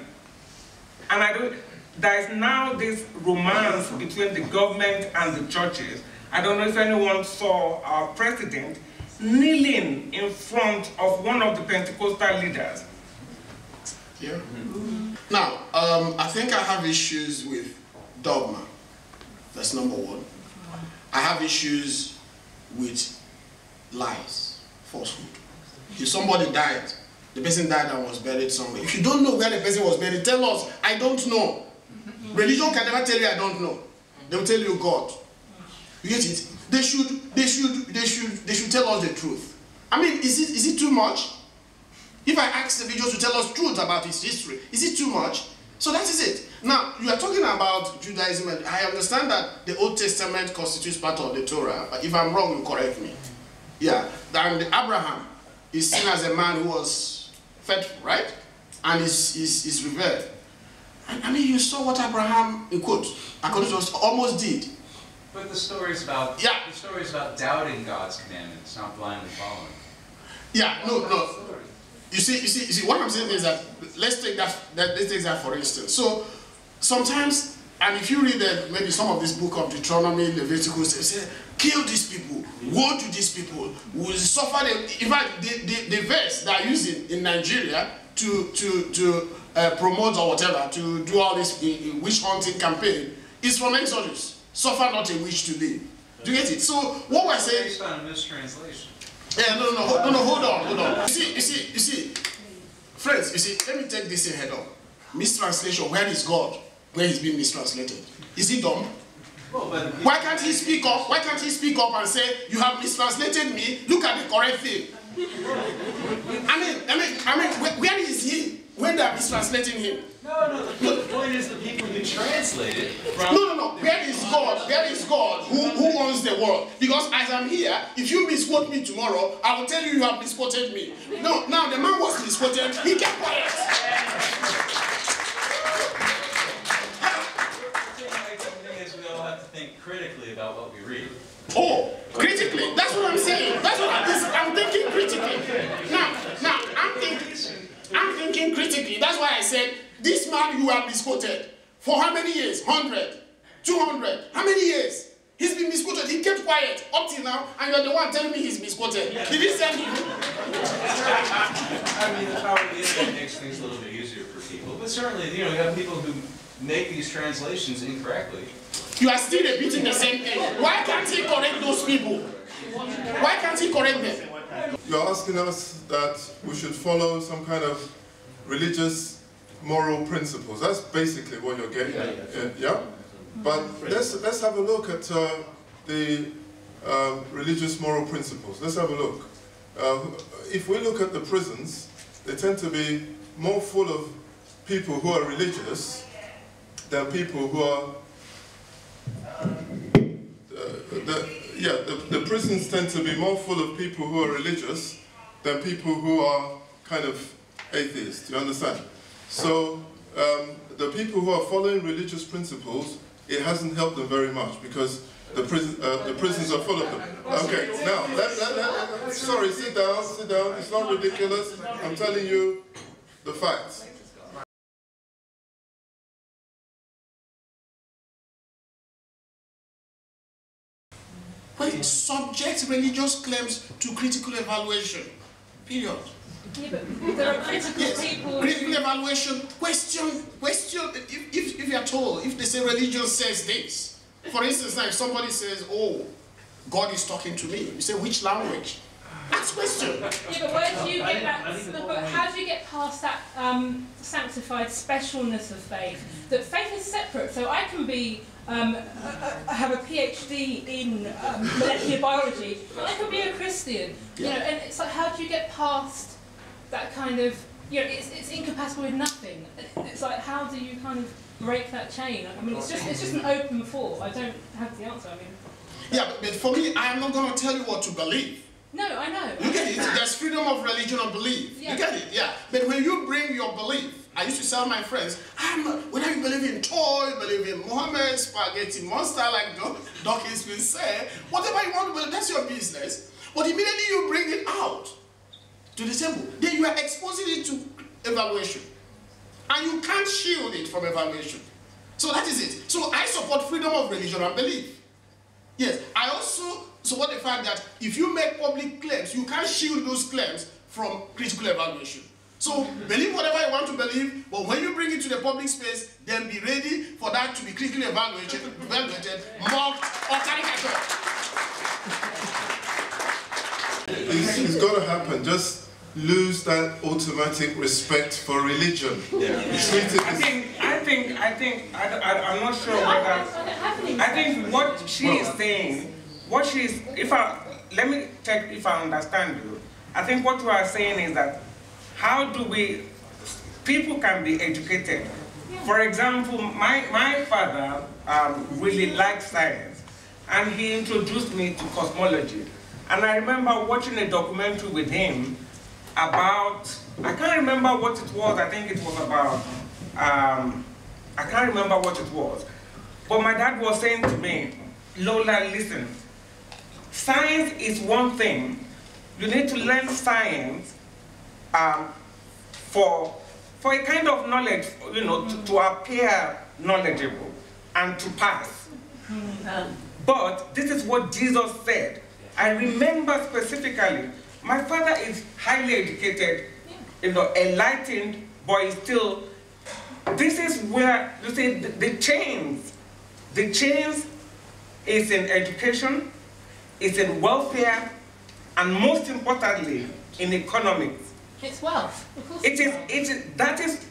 and I don't, there is now this romance between the government and the churches. I don't know if anyone saw our president kneeling in front of one of the Pentecostal leaders. Yeah. Mm-hmm. Now, um, I think I have issues with dogma. That's number one. I have issues with lies, falsehood. If somebody died, the person died and was buried somewhere. If you don't know where the person was buried, tell us, I don't know. Religion can never tell you I don't know. They will tell you God. You get it? They should, they should, they should, they should tell us the truth. I mean, is it, is it too much? If I ask the individuals to tell us truth about his history, is it too much? So that is it. Now, you are talking about Judaism, and I understand that the Old Testament constitutes part of the Torah, but if I'm wrong, you correct me. Yeah, and Abraham is seen as a man who was faithful, right? And is, is, is revered. And I mean, you saw what Abraham, in quote, according to us, almost did. But the story's about yeah. the story's about doubting God's commandments, not blindly following. Yeah, What's no, no. Story? You see, you see, you see. What I'm saying is that let's take that, that let's take that for instance. So sometimes, and if you read the, maybe some of this book of Deuteronomy, Leviticus, they say, kill these people, woe to these people, will suffer them. In fact, the, the, the verse that are using in Nigeria to to to uh, promote or whatever, to do all this uh, witch hunting campaign, is from Exodus. Suffer not a witch to live. Do you get it? So what we're saying is based on a mistranslation. Yeah, no, no, no, hold, no, no, hold on, hold on. You see, you see, you see, friends, you see, let me take this head on. Mistranslation, where is God? Where he's being mistranslated? Is he dumb? Well, but why can't he speak up? Why can't he speak up and say, you have mistranslated me, look at the correct thing? I mean, I mean, I mean, where, where is he when they are mistranslating him? No, no, the, the point is the people who translate it from... No, no, no, where is God? Where is God who, who owns the world? Because as I'm here, if you misquote me tomorrow, I will tell you you have misquoted me. No, now the man was misquoted, he kept quiet. Think critically about what we read. Oh, critically? That's what I'm saying. That's what I'm, I'm thinking critically. Now, now I'm thinking, I'm thinking critically. That's why I said, this man you have misquoted for how many years? one hundred, two hundred, how many years? He's been misquoted. He kept quiet up till now, and you're the one telling me he's misquoted. Yeah. Did he send you? I mean, the power of the internet makes things a little bit easier for people, but certainly, you know, you have people who make these translations incorrectly. You are still repeating the same thing. Why can't he correct those people? Why can't he correct them? You're asking us that we should follow some kind of religious moral principles. That's basically what you're getting at. Yeah? yeah. But let's, let's have a look at uh, the uh, religious moral principles. Let's have a look. Uh, if we look at the prisons, they tend to be more full of people who are religious than people who are Uh, the, yeah, the, the prisons tend to be more full of people who are religious than people who are kind of atheists, you understand? So um, the people who are following religious principles, it hasn't helped them very much because the, prison, uh, the prisons are full of them. Okay, now, let, let, let, let, sorry, sit down, sit down, it's not ridiculous, I'm telling you the facts. It subjects religious claims to critical evaluation. Period. Yeah, but there are critical yes. people. Critical evaluation. Question. Question. If, if, if you are told, if they say religion says this, for instance, now if somebody says, "Oh, God is talking to me," you say, "Which language?" That's question. Yeah, but where do you get that? How do you get past that um, sanctified specialness of faith? That faith is separate. So I can be. Um, I have a PhD in um, molecular biology, and I could be a Christian, you yeah. know, and it's like, how do you get past that kind of, you know, it's, it's incompatible with nothing. It's like, how do you kind of break that chain? I mean, it's just, it's just an open thought. I don't have the answer, I mean. Yeah, but, but for me, I'm not going to tell you what to believe. No, I know. You get it? There's freedom of religion or belief. Yeah. You get it? Yeah. But when you bring your belief, I used to tell my friends, I'm not, whether you believe in toy, believe in Mohammed, spaghetti monster, like Dawkins will say, whatever you want to believe, that's your business. But immediately you bring it out to the table. Then you are exposing it to evaluation. And you can't shield it from evaluation. So that is it. So I support freedom of religion and belief. Yes, I also support the fact that if you make public claims, you can't shield those claims from critical evaluation. So believe whatever you want to believe, but when you bring it to the public space, then be ready for that to be critically evaluated, evaluated, mocked, or caricatured. It's, it's got to happen. Just lose that automatic respect for religion. Yeah. I think, I think, I think, I, I, I'm not sure whether. I think what she is saying, what she is, if I let me check if I understand you. I think what you are saying is that. How do we, people can be educated. Yeah. For example, my, my father um, really liked science, and he introduced me to cosmology. And I remember watching a documentary with him about, I can't remember what it was, I think it was about, um, I can't remember what it was. But my dad was saying to me, Lola, listen. Science is one thing. You need to learn science um, for, for a kind of knowledge, you know, to, to appear knowledgeable and to pass. But this is what Jesus said. I remember specifically, my father is highly educated, you know, enlightened, but he's still, this is where, you see, the, the chains, the chains is in education, it's in welfare, and most importantly, in economics. It's wealth. It is, it is, that is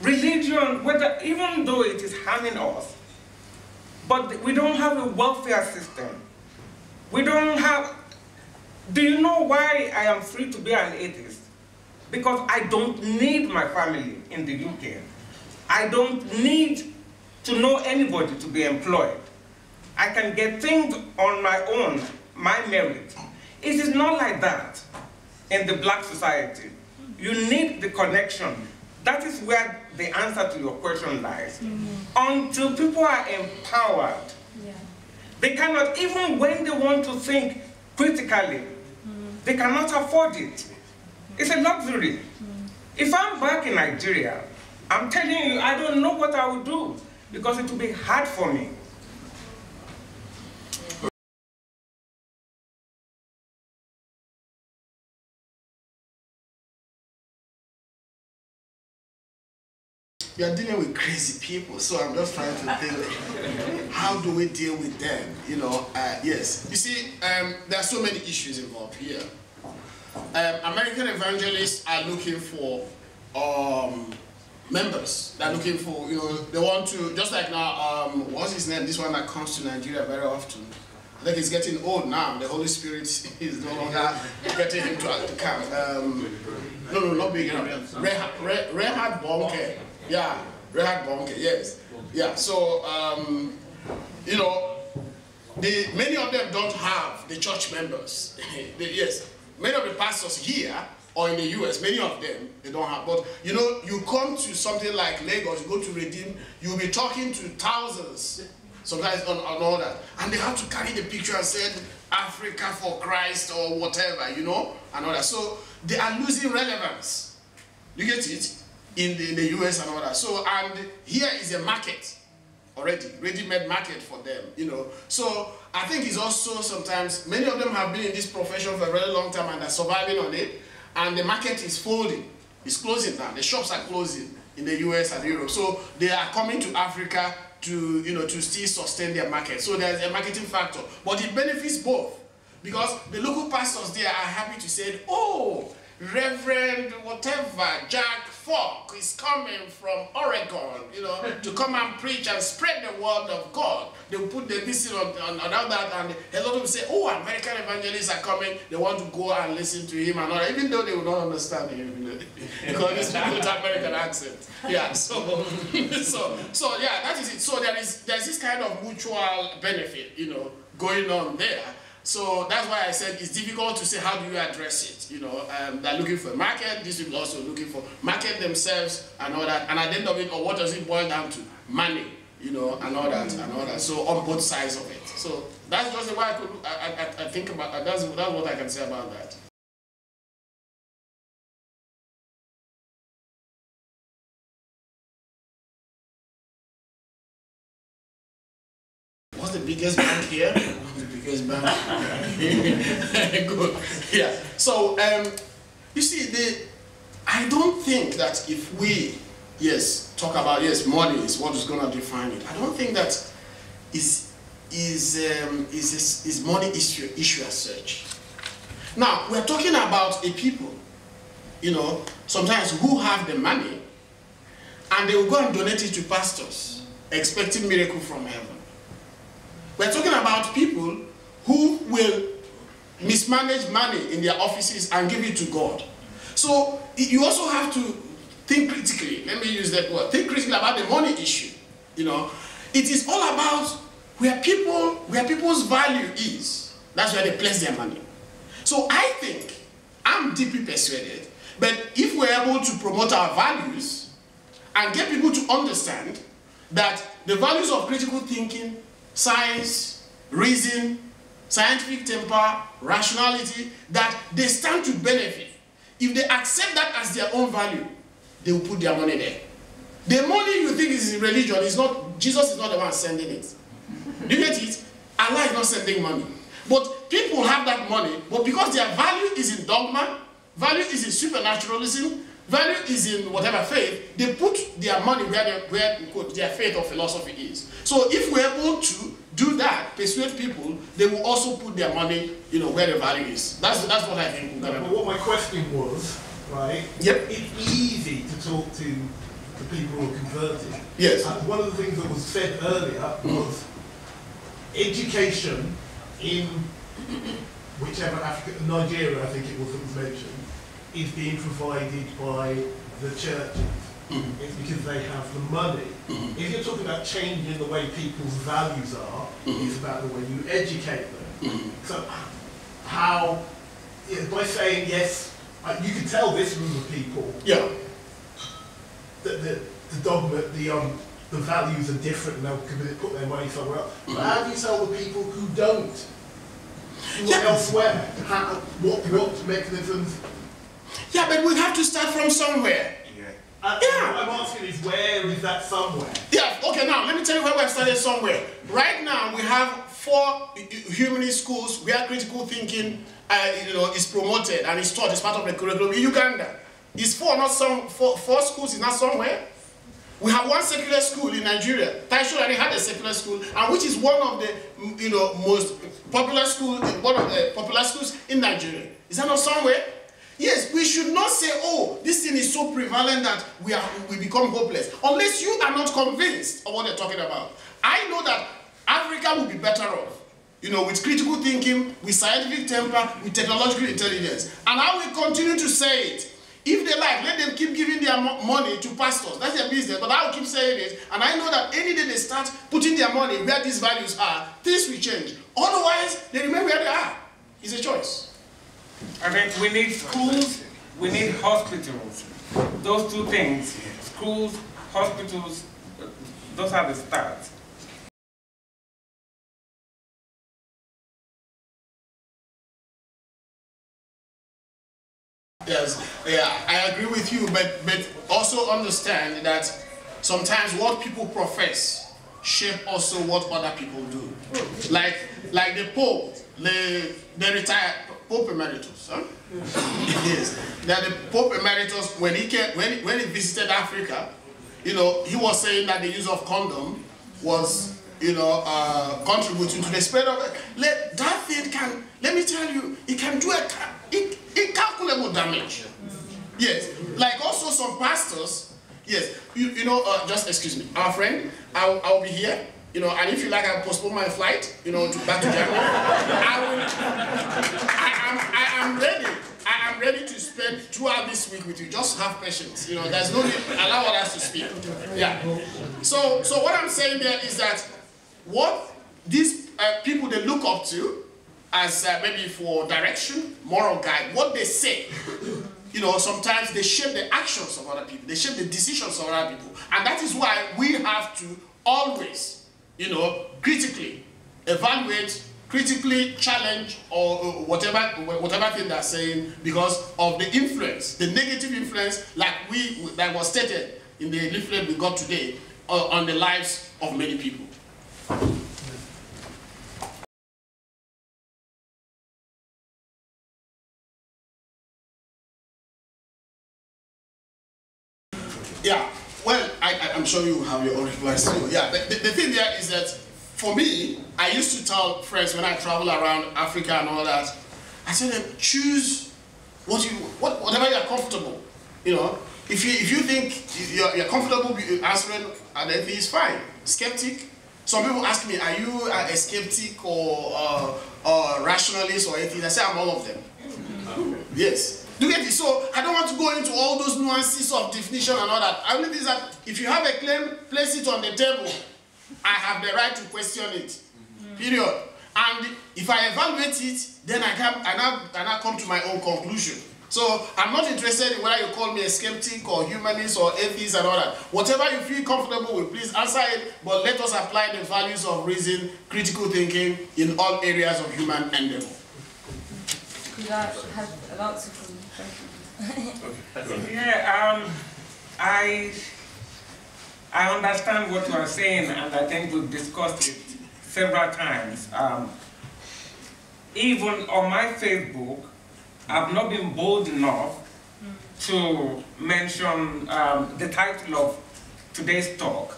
religion, whether, even though it is harming us, but we don't have a welfare system. We don't have, do you know why I am free to be an atheist? Because I don't need my family in the U K. I don't need to know anybody to be employed. I can get things on my own, my merit. It is not like that in the black society. You need the connection. That is where the answer to your question lies. Mm-hmm. Until people are empowered, yeah. They cannot, even when they want to think critically, mm-hmm. They cannot afford it. It's a luxury. Mm-hmm. If I'm back in Nigeria, I'm telling you, I don't know what I would do because it would be hard for me. You're dealing with crazy people, so I'm just trying to think, how do we deal with them? You know, uh, yes. You see, um, there are so many issues involved here. Um, American evangelists are looking for um, members. They're looking for, you know, they want to, just like now, um, what's his name? This one that comes to Nigeria very often. I think he's getting old now. The Holy Spirit is no longer getting him to, to come. Um, no, no, not big enough. Reinhard Bonnke. Yeah, Reinhard Bonnke, yes. Yeah, so, um, you know, the, many of them don't have the church members. they, yes, many of the pastors here or in the U S, many of them, they don't have. But, you know, you come to something like Lagos, you go to Redeem, you'll be talking to thousands, sometimes on, on all that. And they have to carry the picture and say, Africa for Christ or whatever, you know, and all that. So they are losing relevance. You get it? In the, in the U S and all that. So, and here is a market already, ready-made market for them, you know. So, I think it's also sometimes, many of them have been in this profession for a very long time and are surviving on it, and the market is folding, it's closing down, the shops are closing in the U S and Europe. So, they are coming to Africa to, you know, to still sustain their market. So, there's a marketing factor, but it benefits both, because the local pastors there are happy to say, oh, Reverend whatever, Jack Falk is coming from Oregon, you know, to come and preach and spread the word of God. They put the listen on, on, on that, and a lot of them say, oh, American evangelists are coming, they want to go and listen to him and all that, even though they will not understand him, because this people with American accent. Yeah, so, so, so, yeah, that is it. So there is, there's this kind of mutual benefit, you know, going on there. So that's why I said it's difficult to say how do you address it. You know, um, they're looking for a market. These people also looking for market themselves and all that. And at the end of it, or what does it boil down to? Money, you know, and all that, and all that. So on both sides of it. So that's just the way I could. I, I, I think about that. That's that's what I can say about that. What's the biggest bank here? Goes back. Good. Yeah. So um, you see, the I don't think that if we yes talk about yes money is what is going to define it. I don't think that is is um, is is money issue issue as such. Now we're talking about a people, you know, sometimes who have the money, and they will go and donate it to pastors, expecting miracle from heaven. We're talking about people who will mismanage money in their offices and give it to God. So you also have to think critically, let me use that word, think critically about the money issue. You know, it is all about where people, where people's value is, that's where they place their money. So I think, I'm deeply persuaded, that if we're able to promote our values and get people to understand that the values of critical thinking, science, reason, scientific temper, rationality, that they stand to benefit. If they accept that as their own value, they will put their money there. The money you think is in religion is not, Jesus is not the one sending it. Do you get it? Allah is not sending money. But people have that money, but because their value is in dogma, value is in supernaturalism, value is in whatever faith, they put their money where, they, where quote, their faith or philosophy is. So if we're able to do that, persuade people, they will also put their money, you know, where the value is. That's, that's what I think. But what my question was, right, yep. It's easy to talk to the people who are converted. Yes. And one of the things that was said earlier was mm. education in whichever Africa, Nigeria, I think it was, that was mentioned, is being provided by the churches. Mm. It's because they have the money. Mm. If you're talking about changing the way people's values are, mm. it's about the way you educate them. Mm. So how, yeah, by saying yes, you can tell this group of people yeah. that the, the dogma, the um, the values are different and they'll put their money somewhere else. Mm. But how do you tell the people who don't, who yeah. are elsewhere, how, what, what mechanisms? Yeah, but we have to start from somewhere. Yeah. Uh, yeah. What I'm asking is, where is that somewhere? Yeah, okay, now, let me tell you where we have started somewhere. Right now, we have four humanist schools where critical thinking uh, you know, is promoted and is taught as part of the curriculum in Uganda. Is four, not some, four, four schools is not somewhere. We have one secular school in Nigeria. Taisho already had a secular school, and which is one of the you know, most popular schools, one of the popular schools in Nigeria. Is that not somewhere? Yes, we should not say, oh, this thing is so prevalent that we, are, we become hopeless, unless you are not convinced of what they're talking about. I know that Africa will be better off, you know, with critical thinking, with scientific temper, with technological intelligence. And I will continue to say it. If they like, let them keep giving their money to pastors. That's their business, but I'll keep saying it. And I know that any day they start putting their money where these values are, things will change. Otherwise, they remain where they are. It's a choice. I mean, we need schools, we need hospitals. Those two things, schools, hospitals, those are the stars. Yes, yeah, I agree with you, but, but also understand that sometimes what people profess shape also what other people do. Like, like the Pope, the, the retired Pope Emeritus, huh? Yes. That the Pope Emeritus, when he came, when, when he visited Africa, you know, he was saying that the use of condom was, you know, uh, contributing to the spread of it. Let, that thing can, let me tell you, it can do a, it, incalculable damage. Yes. Like also some pastors, yes, you, you know, uh, just excuse me, our friend, I'll, I'll be here. You know, and if you like, I'll postpone my flight, you know, to back to Germany. I, will, I, am, I am ready. I am ready to spend throughout this week with you. Just have patience. You know, there's no need to allow others to speak. Yeah. So, so what I'm saying there is that what these uh, people they look up to as uh, maybe for direction, moral guide, what they say, you know, sometimes they shape the actions of other people. They shape the decisions of other people. And that is why we have to always, you know, critically evaluate, critically challenge, or uh, whatever whatever thing they're saying, because of the influence, the negative influence, like we that was stated in the leaflet we got today, uh, on the lives of many people. Yeah. Well, I, I'm sure you have your own replies too. Yeah, the, the, the thing there is that for me, I used to tell friends when I travel around Africa and all that, I tell them, choose what you, what, whatever you're comfortable. You know, if you, if you think you're, you're comfortable answering an atheist, fine. Skeptic. Some people ask me, are you a skeptic or uh, or rationalist or atheist? I say, I'm all of them. Okay. Yes. Do you get it? So I don't want to go into all those nuances of definition and all that. I believe is that if you have a claim, place it on the table. I have the right to question it. Mm-hmm. Period. And if I evaluate it, then I can and I, and I come to my own conclusion. So I'm not interested in whether you call me a skeptic or humanist or atheist and all that. Whatever you feel comfortable with, please answer it, but let us apply the values of reason, critical thinking in all areas of human endeavor. Could I have an answer for you? Thank you. Yeah, um, I, I understand what you are saying, and I think we've discussed it several times. Um, even on my Facebook, I've not been bold enough to mention um, the title of today's talk.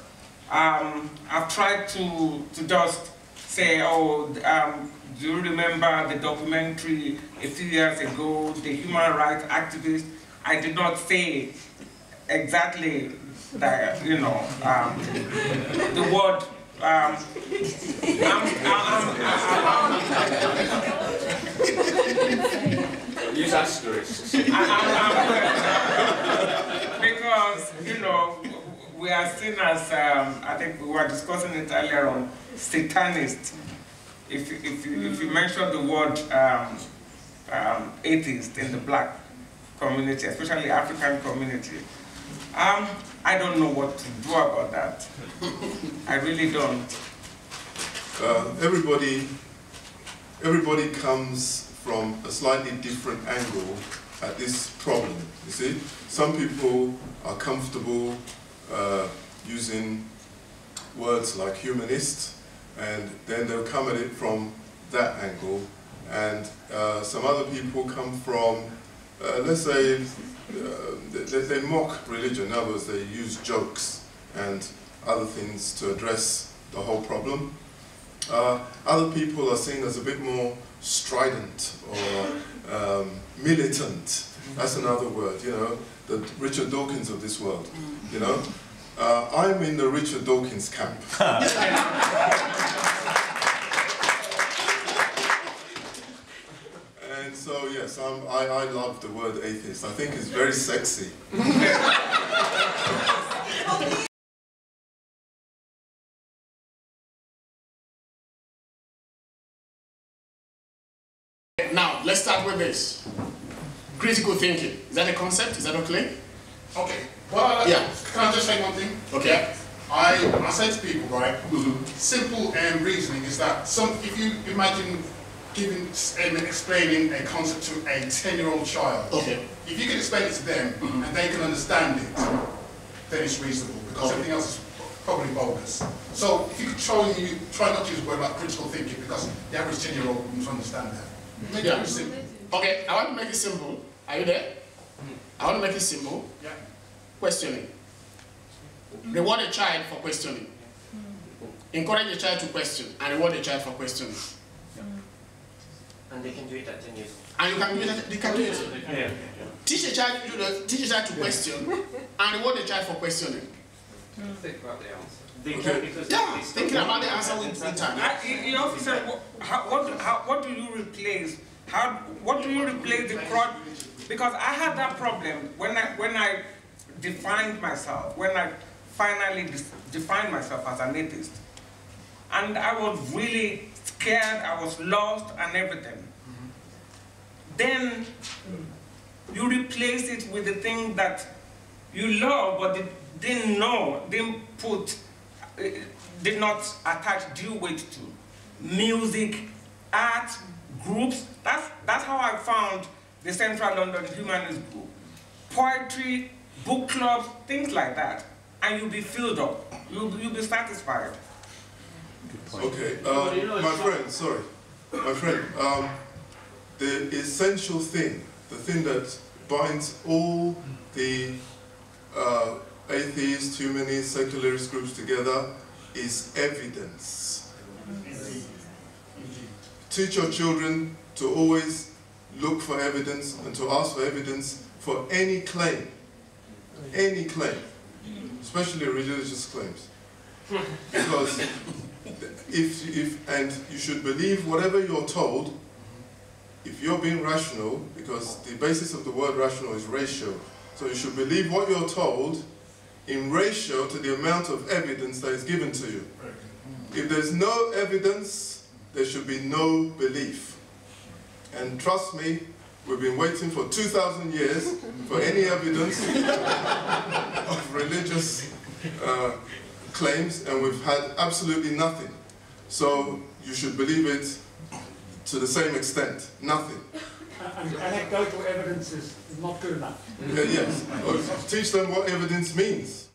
Um, I've tried to, to just say, oh, um, do you remember the documentary a few years ago, the human rights activist? I did not say exactly that, you know, um, the word. Um, I'm, I'm, I'm, I'm, Use asterisks. I'm, I'm, because, you know, we are seen as, um, I think we were discussing it earlier on, Satanist. If, if, you, if you mention the word um, um, atheist in the black community, especially African community, um, I don't know what to do about that. I really don't. Uh, everybody, everybody comes from a slightly different angle at this problem, you see? Some people are comfortable uh, using words like humanist, and then they'll come at it from that angle. And uh, some other people come from, uh, let's say, uh, they, they mock religion. In other words, they use jokes and other things to address the whole problem. Uh, other people are seen as a bit more strident or um, militant. That's another word, you know, the Richard Dawkins of this world, you know. Uh, I'm in the Richard Dawkins camp. And so, yes, I'm, I, I love the word atheist. I think it's very sexy. Now, let's start with this. Critical thinking. Is that a concept? Is that okay? Okay. Well, yeah. Can I just say one thing? Okay. Yeah. I I say to people, right? Mm-hmm. Simple and reasoning is that some. If you imagine giving and explaining a concept to a ten-year-old child, okay. If you can explain it to them mm-hmm. and they can understand it, then it's reasonable. Because okay. everything else is probably bogus. So if you control, you try not to use a word like critical thinking because the average ten-year-old wouldn't understand that. Make yeah. it simple. Okay. I want to make it simple. Are you there? I want to make it simple. Yeah. Questioning. Reward a child for questioning. Encourage a child to question and reward a child for questioning. And they can do it at ten years. And you can do it at they can do it. Yeah. Yeah. Teach a child to the, teach a child to question and reward a child for questioning. Think about the answer. Think okay. because yeah, thinking about the answer with time. I, you know, he said, what, how, what, how, what do you replace? How what do you replace the crowd? Because I had that problem when I when I defined myself, when I finally defined myself as an atheist. And I was really scared, I was lost and everything. Mm-hmm. Then you replace it with the thing that you love but didn't know, didn't put, did not attach due weight to. Music, art, groups, that's, that's how I found the Central London Humanist Group. Poetry, book clubs, things like that. And you'll be filled up. You'll, you'll be satisfied. Okay, um, my friend, sorry. My friend, um, the essential thing, the thing that binds all the uh, atheist, humanist, secularist groups together is evidence. Teach your children to always look for evidence and to ask for evidence for any claim. Any claim, especially religious claims, because if if and you should believe whatever you're told. If you're being rational, because the basis of the word rational is ratio, so you should believe what you're told in ratio to the amount of evidence that is given to you. If there's no evidence, there should be no belief. And trust me, We've been waiting for two thousand years for any evidence of religious uh, claims, and we've had absolutely nothing. So you should believe it to the same extent, nothing. And anecdotal evidence is not good enough. Yeah, yes, or teach them what evidence means.